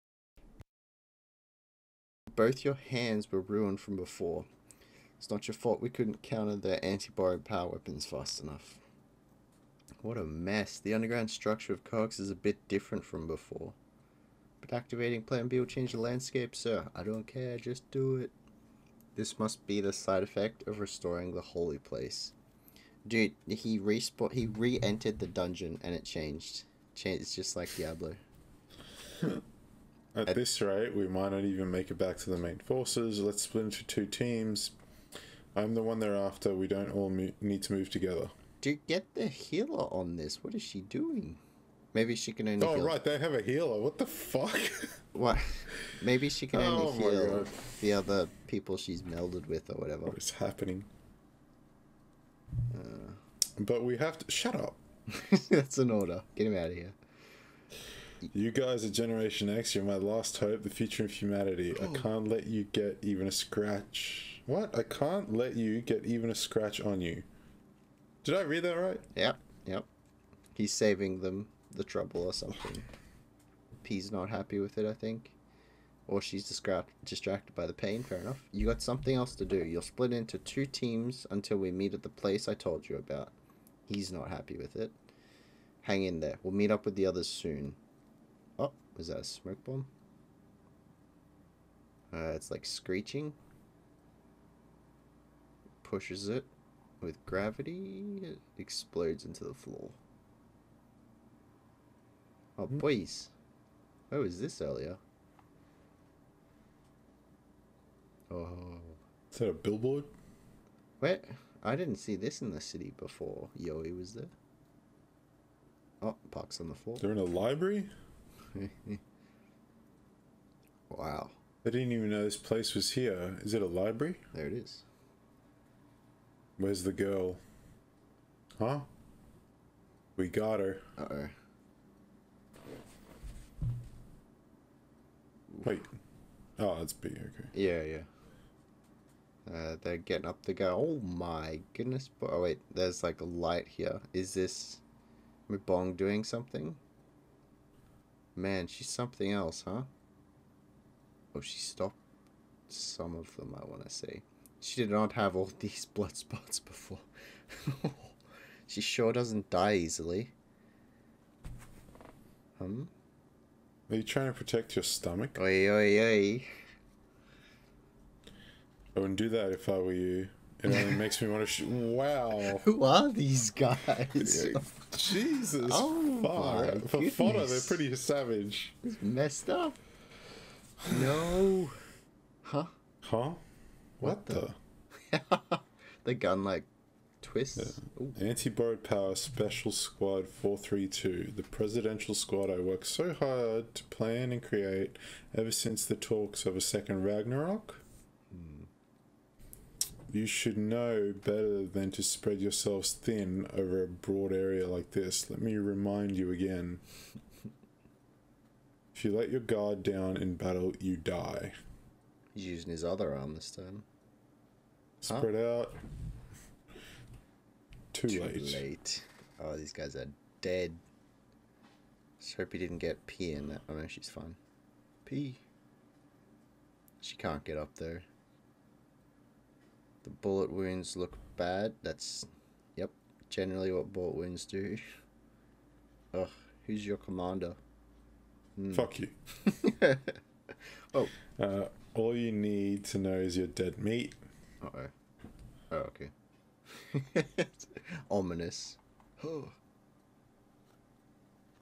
Both your hands were ruined from before. It's not your fault we couldn't counter their anti-borrowed power weapons fast enough. What a mess. The underground structure of Coax is a bit different from before. But activating Plan B will change the landscape, sir. I don't care, just do it. This must be the side effect of restoring the holy place. Dude, he respawned, he re-entered the dungeon and it changed. changed. It's just like Diablo. At, At this rate, we might not even make it back to the main forces. Let's split into two teams. I'm the one they're after. We don't all mo need to move together. Dude, get the healer on this. What is she doing? Maybe she can only. Oh heal. Right, they have a healer. What the fuck? What? Maybe she can oh only heal the other people she's melded with or whatever. What is happening? Uh, but we have to shut up. That's an order. Get him out of here. You guys are Generation X. You're my last hope. The future of humanity. Oh. I can't let you get even a scratch. What? I can't let you get even a scratch on you. Did I read that right? Yep, yep. He's saving them the trouble or something. P's not happy with it, I think. Or she's distra distracted by the pain, fair enough. You got something else to do. You'll split into two teams until we meet at the place I told you about. He's not happy with it. Hang in there. We'll meet up with the others soon. Oh, was that a smoke bomb? Uh, it's like screeching. Pushes it with gravity, it explodes into the floor. Oh, mm-hmm. boys. Where was this earlier? Oh. Is that a billboard? Wait, I didn't see this in the city before Yoey was there. Oh, Park's on the floor. They're in a library? Wow. I didn't even know this place was here. Is it a library? There it is. Where's the girl? Huh? We got her. Uh-oh. Wait. Oh, that's B, okay. Yeah, yeah. Uh, they're getting up the go. Oh my goodness. Oh wait, there's like a light here. Is this Mubong doing something? Man, she's something else, huh? Oh, she stopped some of them, I want to say. She did not have all these blood spots before. She sure doesn't die easily. Um. Are you trying to protect your stomach? Oi, oi, oi. I wouldn't do that if I were you. It only makes me want to sh- Wow. Who are these guys? Jesus. Oh, my For goodness. Fodder, they're pretty savage. It's messed up. No. Huh? Huh? What, what the? the gun like tw twists. Yeah. Anti-Borrowed Power Special Squad four three two. The presidential squad I worked so hard to plan and create ever since the talks of a second Ragnarok. Mm. You should know better than to spread yourselves thin over a broad area like this. Let me remind you again. If you let your guard down in battle, you die. He's using his other arm this time. Spread huh? out. Too, Too late. late. Oh, these guys are dead. Just hope he didn't get P in that. Oh no, she's fine. P. She can't get up there. The bullet wounds look bad. That's, yep, generally what bullet wounds do. Ugh, who's your commander? Mm. Fuck you. Oh. Uh, all you need to know is you're dead meat. Uh-oh. Oh, okay. Ominous. You'd,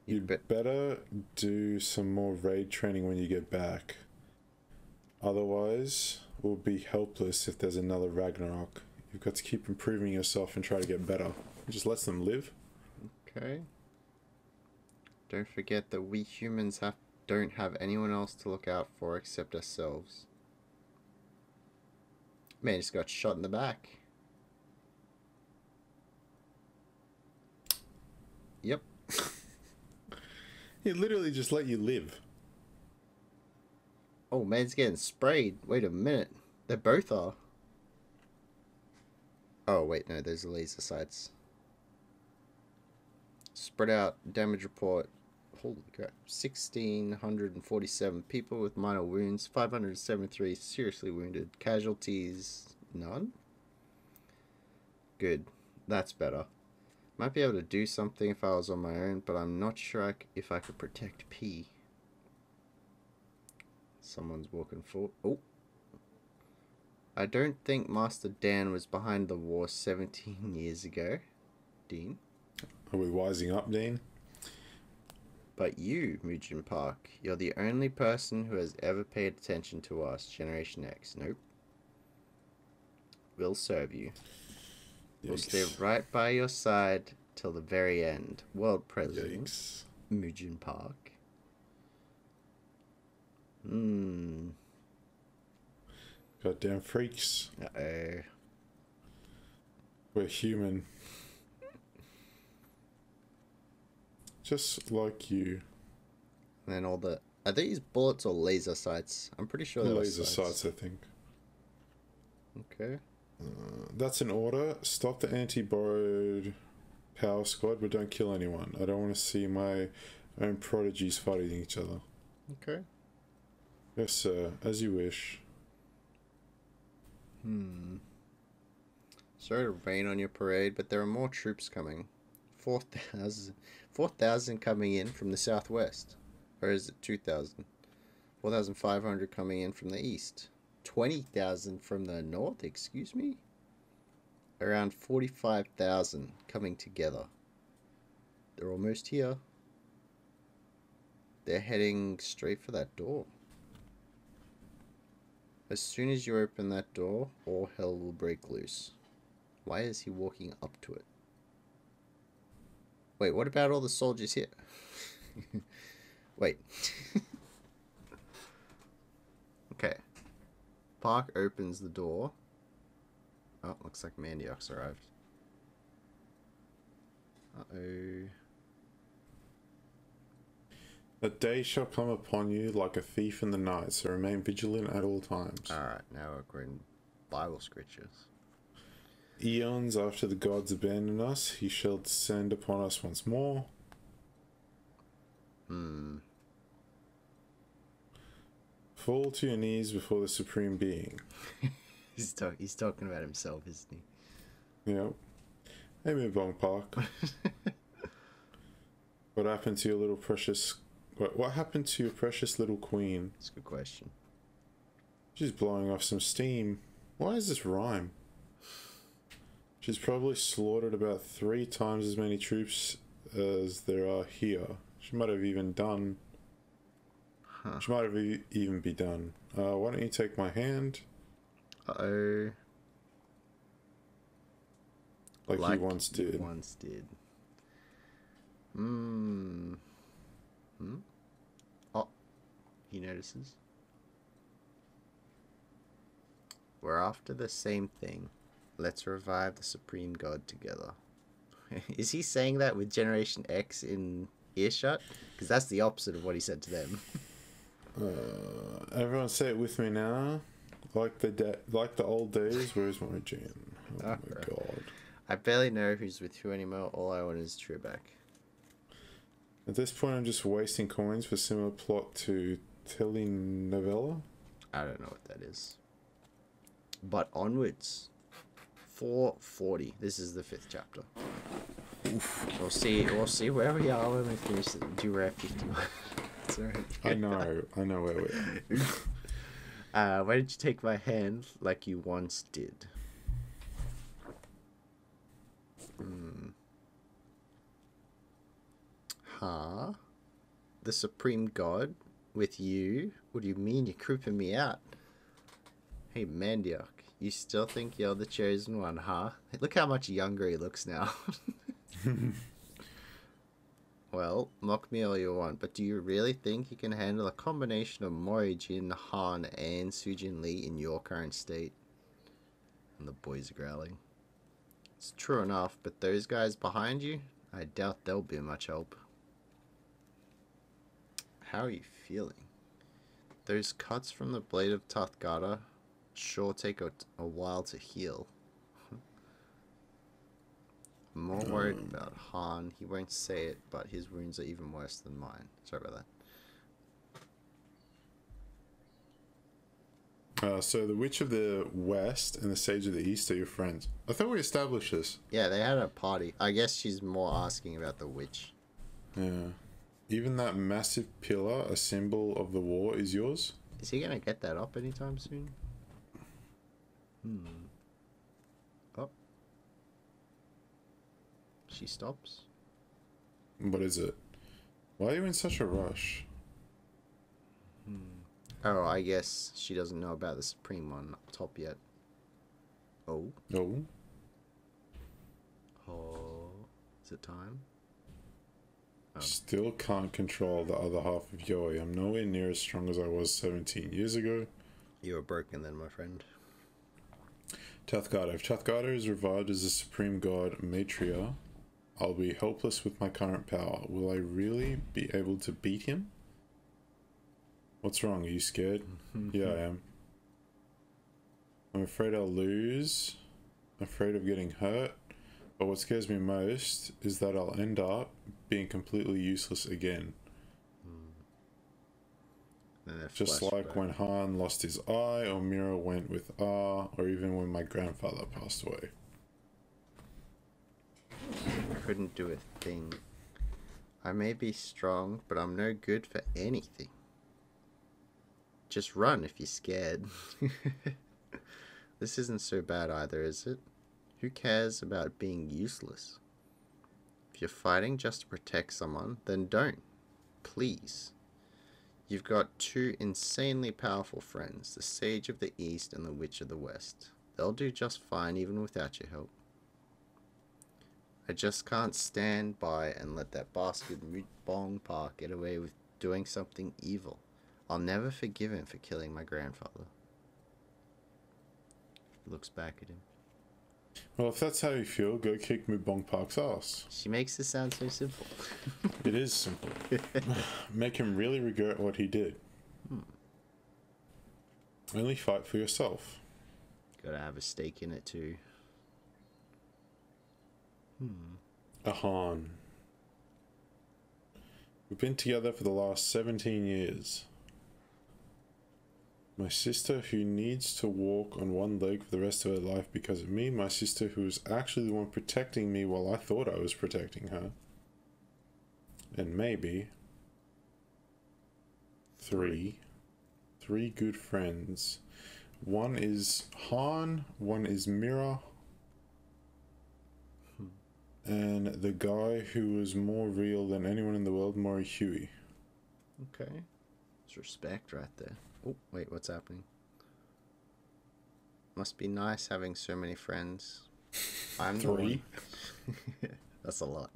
You'd be better do some more raid training when you get back. Otherwise, we'll be helpless if there's another Ragnarok. You've got to keep improving yourself and try to get better. Just let them live. Okay. Don't forget that we humans have don't have anyone else to look out for except ourselves. Man, just got shot in the back. Yep. He literally just let you live. Oh, man's getting sprayed. Wait a minute. They both are. Oh, wait, no, those are laser sights. Spread out. Damage report. Holy crap. one thousand six hundred forty-seven people with minor wounds. five hundred seventy-three seriously wounded. Casualties, none? Good. That's better. Might be able to do something if I was on my own, but I'm not sure I c if I could protect P. Someone's walking forward. Oh. I don't think Master Dan was behind the war seventeen years ago. Dean? Are we wising up, Dean? But you, Mubong Park, you're the only person who has ever paid attention to us, Generation X. Nope. We'll serve you. Yikes. We'll stay right by your side till the very end. World President, Yikes. Mubong Park. Hmm. Goddamn freaks. Uh-oh. We're human. Just like you. And then all the... Are these bullets or laser sights? I'm pretty sure they're laser sights. sights, I think. Okay. Uh, that's an order. Stop the anti-borrowed power squad, but don't kill anyone. I don't want to see my own prodigies fighting each other. Okay. Yes, sir. As you wish. Hmm. Sorry to rain on your parade, but there are more troops coming. four thousand four thousand coming in from the southwest. Or is it two thousand? four thousand five hundred coming in from the east. twenty thousand from the north, excuse me? Around forty-five thousand coming together. They're almost here. They're heading straight for that door. As soon as you open that door, all hell will break loose. Why is he walking up to it? Wait, what about all the soldiers here? Wait. Okay. Park opens the door. Oh, looks like Mandeok's arrived. Uh-oh. A day shall come upon you like a thief in the night, so remain vigilant at all times. Alright, now we're in Bible scriptures. Eons after the gods abandon us, he shall descend upon us once more. Hmm. Fall to your knees before the Supreme Being. he's, talk he's talking about himself, isn't he? Yep. Hey, Mubong Park. What happened to your little precious... What happened to your precious little queen? That's a good question. She's blowing off some steam. Why is this rhyme? She's probably slaughtered about three times as many troops as there are here. She might have even done... Huh. She might have e even be done. Uh, why don't you take my hand? Uh-oh. Like, like he once did. He once did. Hmm. Hmm? Oh. He notices. We're after the same thing. Let's revive the Supreme God together. Is he saying that with Generation X in earshot? Because that's the opposite of what he said to them. Uh, everyone say it with me now. Like the da like the old days, where's Mori Jin? Oh my right. god. I barely know who's with who anymore. All I want is Trueback. At this point, I'm just wasting coins for similar plot to telenovela. I don't know what that is. But onwards. four forty. This is the fifth chapter. Oof. We'll see. We'll see where we are when we finish the Durap fifty-one. It's alright. I know. I know where we are. Uh, why did you take my hand like you once did? Hmm. Huh? The Supreme God with you? What do you mean? You're creeping me out. Hey, Mandeok, you still think you're the chosen one, huh? Hey, look how much younger he looks now. Well, mock me all you want, but do you really think you can handle a combination of Mori Jin, Han, and Sujin Lee in your current state? And the boys are growling. It's true enough, but those guys behind you, I doubt they'll be much help. How are you feeling? Those cuts from the blade of Tathgata sure take a, a while to heal. I'm more worried um, about Han. He won't say it, but his wounds are even worse than mine. Sorry about that. Uh, so the Witch of the West and the Sage of the East are your friends. I thought we established this. Yeah, they had a party. I guess she's more asking about the witch. Yeah. Even that massive pillar, a symbol of the war, is yours? Is he going to get that up anytime soon? Hmm. She stops. What is it? Why are you in such a rush? Hmm. Oh, I guess she doesn't know about the Supreme one up top yet. Oh. No. Oh. Is it time? Oh. Still can't control the other half of Yoi. I'm nowhere near as strong as I was seventeen years ago. You were broken then, my friend. Tathgata. If Tathgata is revived as the Supreme God Maitreya, I'll be helpless with my current power. Will I really be able to beat him? What's wrong? Are you scared? Yeah, I am. I'm afraid I'll lose. I'm afraid of getting hurt. But what scares me most is that I'll end up being completely useless again. Mm. Just like back. When Han lost his eye, or Mira went with R, or even when my grandfather passed away. Couldn't do a thing. I may be strong, but I'm no good for anything. Just run if you're scared. This isn't so bad either, is it? Who cares about being useless? If you're fighting just to protect someone, then don't. Please. You've got two insanely powerful friends, the Sage of the East and the Witch of the West. They'll do just fine even without your help. I just can't stand by and let that bastard Mubong Park get away with doing something evil. I'll never forgive him for killing my grandfather. He looks back at him. Well, if that's how you feel, go kick Mubong Park's ass. She makes this sound so simple. It is simple. Make him really regret what he did. Hmm. Only fight for yourself. Gotta have a stake in it too. Hmm. A Han. We've been together for the last seventeen years. My sister who needs to walk on one leg for the rest of her life because of me. My sister who was actually the one protecting me while I thought I was protecting her. And maybe... Three. Three good friends. One is Han, one is Mira... and the guy who was more real than anyone in the world, Mori Huey. Okay. It's respect right there. Oh, wait, what's happening? Must be nice having so many friends. I'm Three. The one. That's a lot.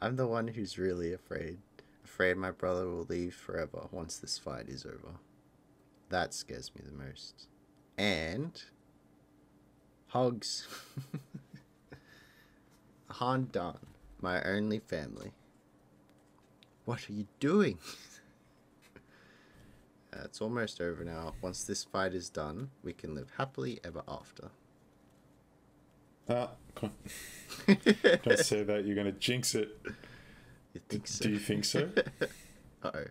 I'm the one who's really afraid. Afraid my brother will leave forever once this fight is over. That scares me the most. And hugs. Han Dan, my only family. What are you doing? Uh, it's almost over now. Once this fight is done, we can live happily ever after. Uh, can't, don't say that. You're going to jinx it. You think so? Do you think so? Uh-oh.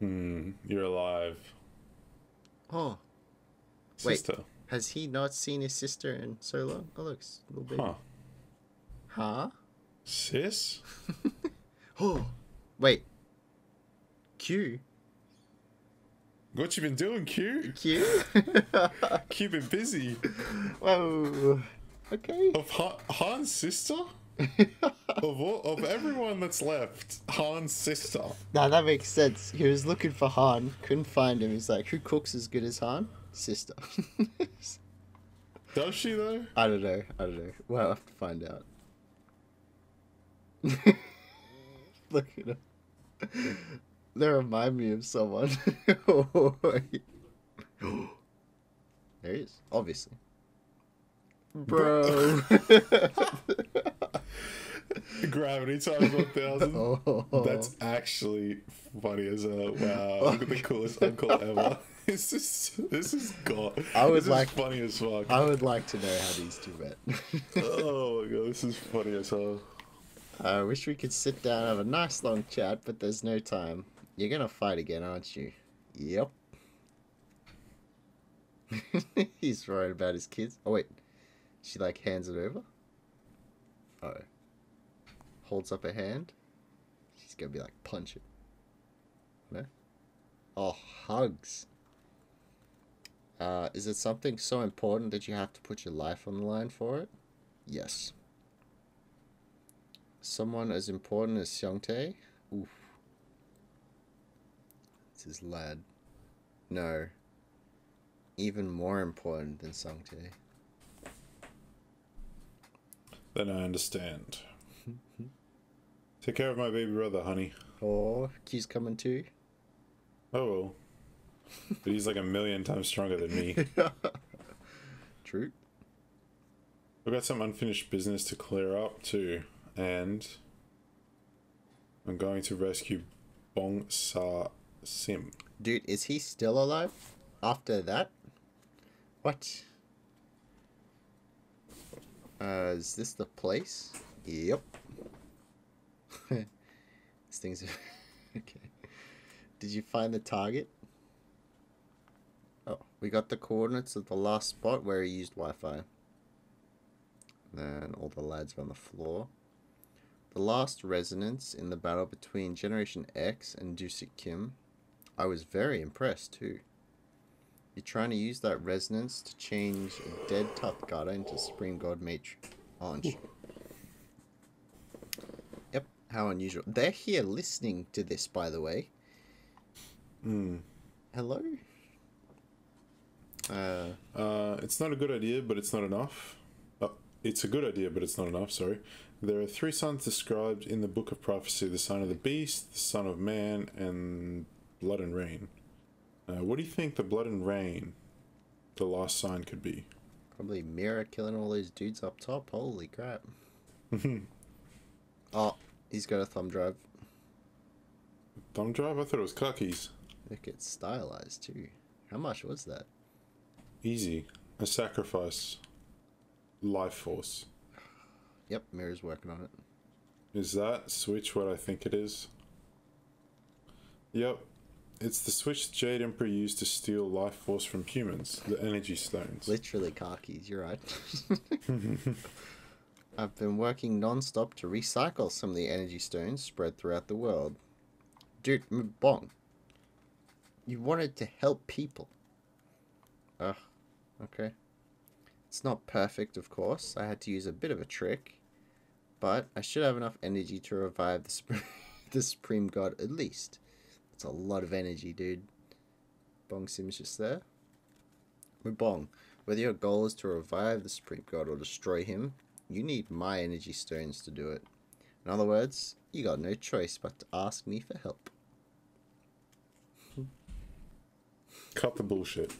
Hmm. You're alive. Oh. Sister. Wait. Has he not seen his sister in so long? Oh, look. It's a little baby. Huh. Huh? Sis? Oh. Wait. Q? What you been doing, Q? Q? Q been busy. Whoa. Okay. Of Han, Han's sister? of all, of everyone that's left, Han's sister. Now that makes sense. He was looking for Han, couldn't find him. He's like, who cooks as good as Han? Sister. Does she though? I don't know. I don't know. Well, I'll have to find out. Look at her. They remind me of someone. Oh, there he is, obviously. Bro. Gravity times one thousand. Oh. That's actually funny as a wow. Look at the coolest uncle ever. This is this is god. I would this like is funny as fuck. I would like to know how these two met. Oh my god, this is funny as hell. I wish we could sit down and have a nice long chat, but there's no time. You're gonna fight again, aren't you? Yep. He's worried about his kids. Oh wait. She, like, hands it over. Oh. Holds up her hand. She's gonna be like, punch it. No? Oh, hugs. Uh, is it something so important that you have to put your life on the line for it? Yes. Someone as important as Xiaochen? Oof. It's his lad. No. Even more important than Xiaochen. Then I understand. Take care of my baby brother, honey. Oh, Q's coming too. Oh. But he's like a million times stronger than me. True. I've got some unfinished business to clear up too. And I'm going to rescue Bong Sa Sim. Dude, is he still alive after that? What? Uh, is this the place? Yep. These things are... Okay. Did you find the target? Oh, we got the coordinates of the last spot where he used Wi-Fi. Then all the lads are on the floor. The last resonance in the battle between Generation X and Dusik Kim. I was very impressed too. You're trying to use that resonance to change a dead Tathgata into Supreme God Mage. Ange. Yep, how unusual. They're here listening to this, by the way. Hmm. Hello? Uh, uh, it's not a good idea, but it's not enough. Uh, it's a good idea, but it's not enough, sorry. There are three sons described in the Book of Prophecy. The son of the beast, the son of man, and blood and rain. Uh, what do you think the blood and rain, the last sign could be? Probably Mira killing all those dudes up top. Holy crap. Oh, he's got a thumb drive. Thumb drive? I thought it was cockies. Look, it's stylized too. How much was that? Easy. A sacrifice. Life force. Yep, Mira's working on it. Is that switch what I think it is? Yep. It's the switch Jade Emperor used to steal life force from humans, the energy stones. Literally khakis, you're right. I've been working non-stop to recycle some of the energy stones spread throughout the world. Dude, Mubong, you wanted to help people. Ugh, okay. It's not perfect, of course. I had to use a bit of a trick, but I should have enough energy to revive the, the Supreme God at least. That's a lot of energy, dude. Bong Sim's just there. Mubong, Whether your goal is to revive the Supreme God or destroy him, you need my energy stones to do it. In other words, you got no choice but to ask me for help. Cut the bullshit.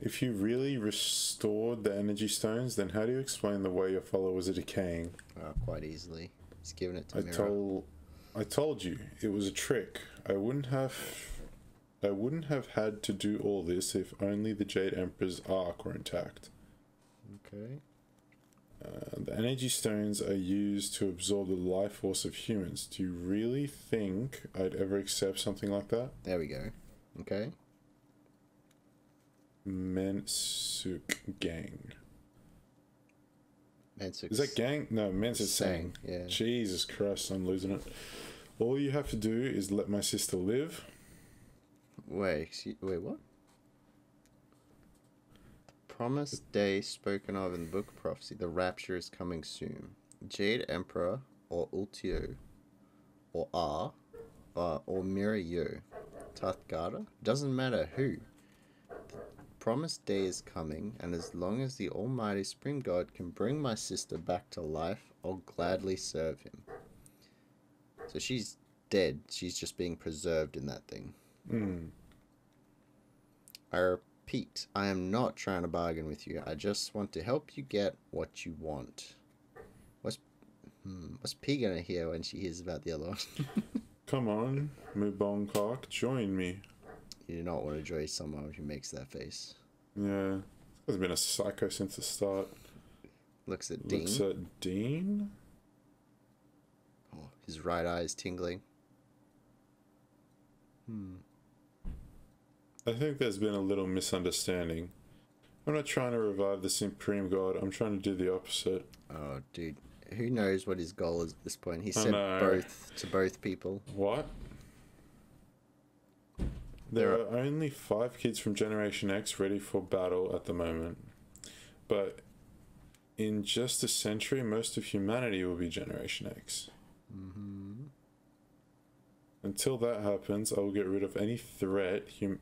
If you really restored the energy stones, then how do you explain the way your followers are decaying? Oh, quite easily. It's given it to me. I told, I told you it was a trick. I wouldn't have, I wouldn't have had to do all this if only the Jade Emperor's arc were intact. Okay. Uh, the energy stones are used to absorb the life force of humans. Do you really think I'd ever accept something like that? There we go. Okay. Mandeok gang. Mandeok. Is that gang? No, Mandeok sang. Yeah. Jesus Christ, I'm losing it. All you have to do is let my sister live. Wait, excuse, wait, what? Promised day spoken of in the Book of Prophecy. The rapture is coming soon. Jade Emperor or Ilpyo or R uh, or Mira Yoo, Tathgata. Doesn't matter who. The promised day is coming, and as long as the Almighty Supreme God can bring my sister back to life, I'll gladly serve him. So she's dead. She's just being preserved in that thing. Mm. I repeat. Pete, I am not trying to bargain with you. I just want to help you get what you want. What's, hmm, what's P gonna hear when she hears about the other one? Come on, Mubong Park, join me. You do not want to join someone who makes that face. Yeah, there's been a psycho since the start. Looks at Dean. Looks at Dean. Oh, his right eye is tingling. Hmm. I think there's been a little misunderstanding. I'm not trying to revive the Supreme God. I'm trying to do the opposite. Oh, dude. Who knows what his goal is at this point? He said both to both people. What? There are only five kids from Generation X ready for battle at the moment. But in just a century, most of humanity will be Generation X. Mm-hmm. Until that happens, I will get rid of any threat... Hum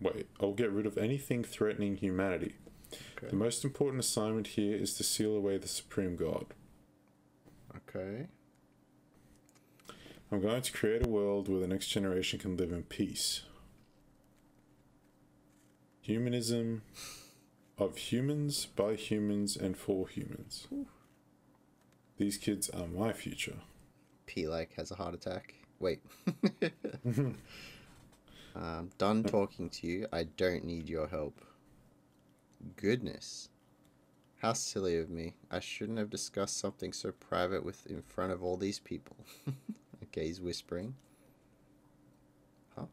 Wait, I'll get rid of anything threatening humanity. Okay. The most important assignment here is to seal away the Supreme God. Okay. I'm going to create a world where the next generation can live in peace. Humanism of humans, by humans, and for humans. Ooh. These kids are my future. P-like has a heart attack. Wait. Um, done talking to you. I don't need your help. Goodness. How silly of me. I shouldn't have discussed something so private with in front of all these people. Okay, he's whispering. Huh?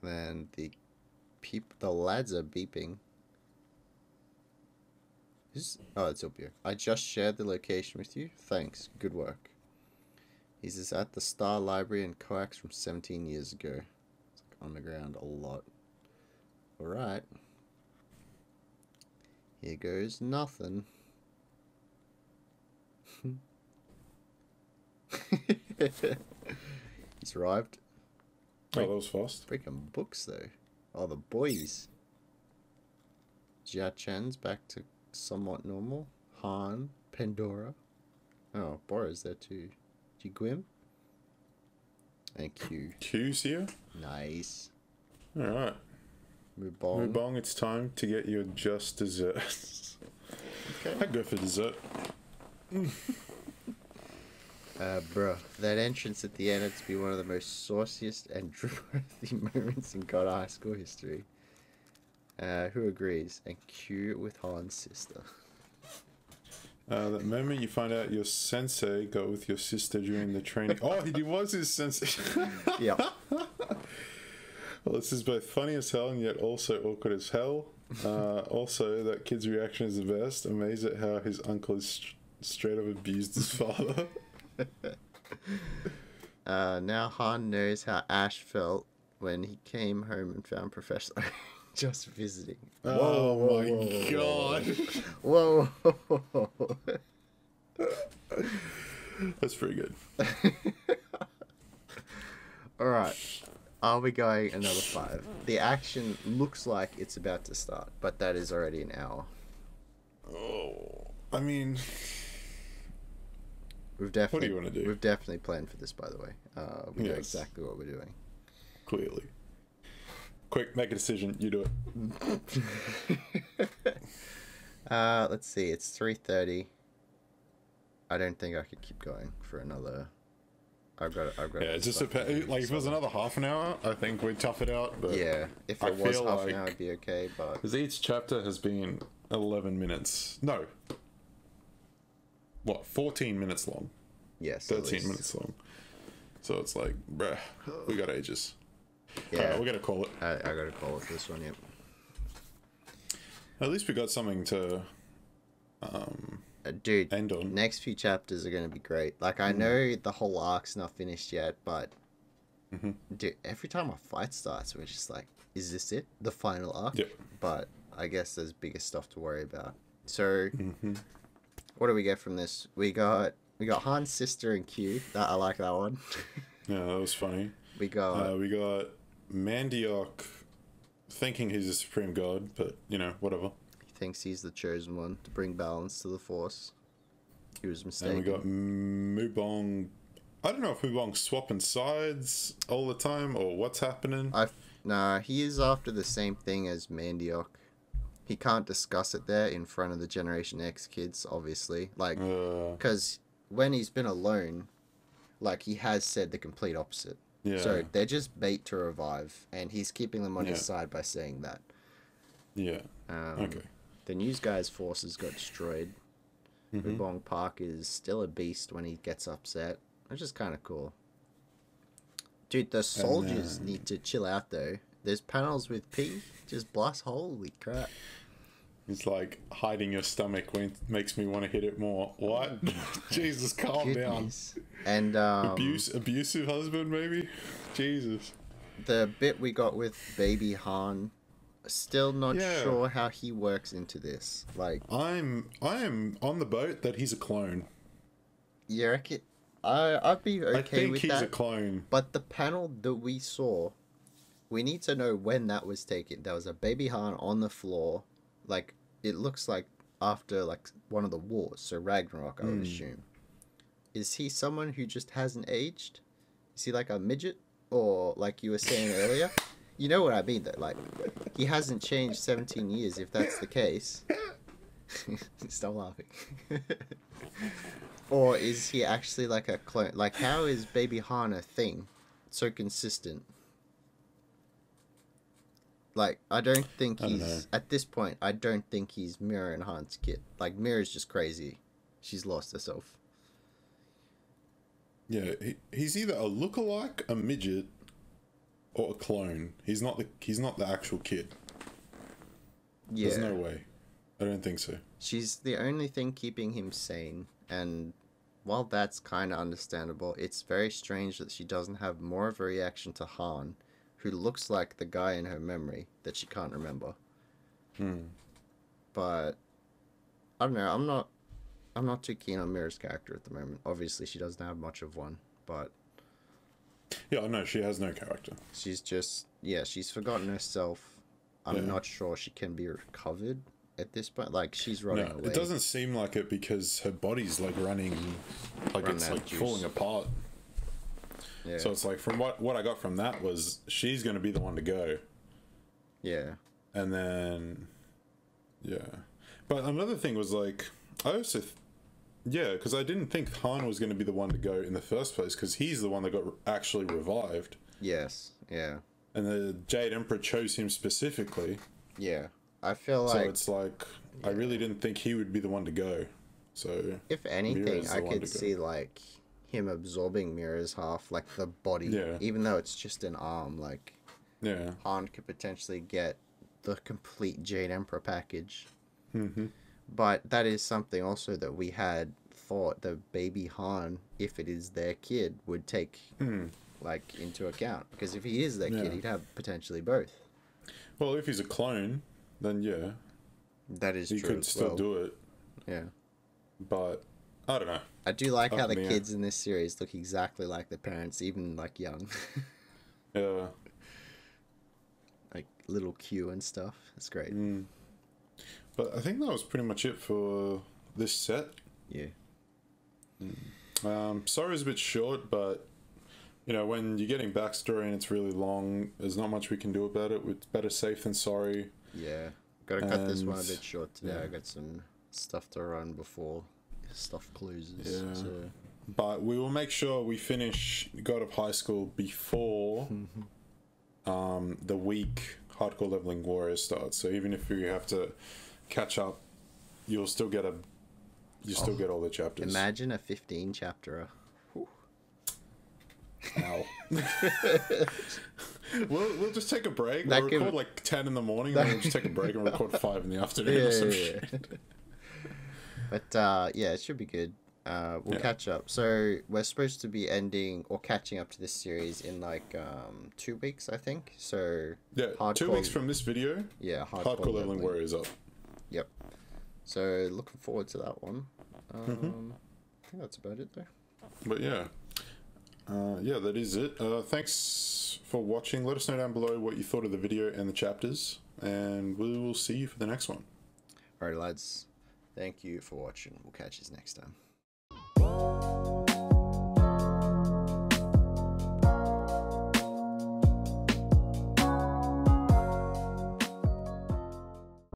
Then the peep the lads are beeping. Who's oh, it's Ilpyo. I just shared the location with you. Thanks. Good work. He's at the Star Library in Coax from seventeen years ago. It's like underground a lot. Alright. Here goes nothing. He's arrived. Oh, that was fast. Freaking books, though. Oh, the boys. Xiaochen's back to somewhat normal. Han, Pandora. Oh, Bora's there, too. Gwim and Q. Q's here. Nice. All right. Mubong. Mubong, it's time to get your just desserts. Okay. I'd go for dessert. uh, bro, that entrance at the end had to be one of the most sauciest and drip-worthy moments in God of High School history. Uh, who agrees? And Q with Han's sister. Uh, that moment you find out your sensei got with your sister during the training. Oh, he was his sensei. Yep. Well, this is both funny as hell and yet also awkward as hell. Uh, also, that kid's reaction is the best. Amazed at how his uncle is st straight up abused his father. uh, now Han knows how Ash felt when he came home and found Professor just visiting. Oh, whoa, my whoa, God. Whoa. whoa. That's pretty good. All right. Are we going another five? The action looks like it's about to start, but that is already an hour. Oh, I mean, we've definitely what do you want to do? We've definitely planned for this, by the way. Uh, we yes. know exactly what we're doing. Clearly, quick, make a decision. You do it. uh, let's see. It's three thirty. I don't think I could keep going for another. I've got. I've got. Yeah, it's just a, like if it was another half an hour, I think we'd tough it out. But yeah, if it I was half like, an hour, it'd be okay. But because each chapter has been eleven minutes. No. What? Fourteen minutes long. Yes. Thirteen minutes long. So it's like, bruh, we got ages. Yeah, right, we're gonna call it. I, I gotta call it for this one. Yep. At least we got something to. Um, Dude, next few chapters are going to be great. Like, I know the whole arc's not finished yet, but... Mm-hmm. Dude, every time a fight starts, we're just like, is this it? The final arc? Yep. But I guess there's bigger stuff to worry about. So, mm-hmm. what do we get from this? We got we got Han's sister and Q. That, I like that one. Yeah, that was funny. We got... Uh, we got Mandeok thinking he's a supreme god, but, you know, whatever. Thinks he's the chosen one to bring balance to the force. He was mistaken. And we got Mubong. I don't know if Mubong's swapping sides all the time or what's happening. I nah, he is after the same thing as Mandeok. He can't discuss it there in front of the Generation X kids, obviously. Like, because uh. when he's been alone, like he has said the complete opposite. Yeah. So they're just bait to revive, and he's keeping them on yeah. his side by saying that. Yeah. Um, okay. The news guy's forces got destroyed. Mm-hmm. Mubong Park is still a beast when he gets upset, which is kind of cool. Dude, the soldiers then... need to chill out though. There's panels with P, just blast. Holy crap! It's like hiding your stomach when it makes me want to hit it more. What? Jesus, calm Goodness. down. And um, abuse, abusive husband, maybe. Jesus. The bit we got with Baby Han. Still not yeah. sure how he works into this. Like, I'm, I am on the boat that he's a clone. You reckon? I, I'd be okay I think with he's that. He's a clone. But the panel that we saw, we need to know when that was taken. There was a Baby Han on the floor. Like, it looks like after like one of the wars, so Ragnarok, I would mm. assume. Is he someone who just hasn't aged? Is he like a midget, or like you were saying earlier? You know what I mean, though. Like, he hasn't changed seventeen years, if that's the case. Stop laughing. Or is he actually like a clone? Like, how is Baby Han a thing so consistent? Like, I don't think I he's... Don't at this point, I don't think he's Mira and Han's kid. Like, Mira's just crazy. She's lost herself. Yeah, he, he's either a lookalike, a midget... or a clone. He's not the he's not the actual kid. Yeah. There's no way. I don't think so. She's the only thing keeping him sane, and while that's kind of understandable, it's very strange that she doesn't have more of a reaction to Han, who looks like the guy in her memory that she can't remember. Hmm. But I don't know. I'm not I'm not too keen on Mira's character at the moment. Obviously, she doesn't have much of one, but. Yeah, no, she has no character. She's just, yeah, she's forgotten herself. I'm yeah. not sure she can be recovered at this point. Like, she's running no, away. It doesn't seem like it because her body's, like, running, like, Run it's, like, juice. falling apart. Yeah. So it's like, from what, what I got from that was she's going to be the one to go. Yeah. And then, yeah. But another thing was, like, I also... Th Yeah, because I didn't think Han was going to be the one to go in the first place, because he's the one that got re actually revived. Yes, yeah. And the Jade Emperor chose him specifically. Yeah, I feel like... So it's like, yeah. I really didn't think he would be the one to go. So... If anything, I could see, like, him absorbing Mira's half, like, the body. Yeah. Even though it's just an arm, like... Yeah. Han could potentially get the complete Jade Emperor package. Mm-hmm. But that is something also that we had thought the Baby Han, if it is their kid, would take mm. like into account. Because if he is their yeah. kid, he'd have potentially both. Well, if he's a clone, then yeah. That is he true. He could still well, do it. Yeah. But, I don't know. I do like Up how the kids out. in this series look exactly like their parents, even like young. Yeah. like little queue and stuff. It's great. Mm. But I think that was pretty much it for this set. Yeah. Mm. Um, sorry, it's a bit short, but you know, when you're getting backstory and it's really long, there's not much we can do about it. It's better safe than sorry. Yeah. Gotta cut and, this one a bit short today. Yeah. I got some stuff to run before stuff closes. Yeah. So. But we will make sure we finish God of High School before um, the week Hardcore Leveling Warriors starts. So even if you have to catch up, you'll still get a, you still oh, get all the chapters. Imagine a fifteen chapter. Ow. we'll, we'll just take a break. That we'll record could... like ten in the morning, and we'll just take a break and record five in the afternoon. Yeah, or some yeah, shit. Yeah. But uh, yeah, it should be good. Uh, we'll yeah. catch up. So we're supposed to be ending or catching up to this series in like um, two weeks, I think. So yeah, hardcore... two weeks from this video. Yeah, hardcore, hardcore Leveling Warriors up. Yep. So looking forward to that one. Um, mm-hmm. I think that's about it, though. But yeah. Uh, yeah, that is it. Uh, thanks for watching. Let us know down below what you thought of the video and the chapters, and we will see you for the next one. All right, lads. Thank you for watching. We'll catch you next time.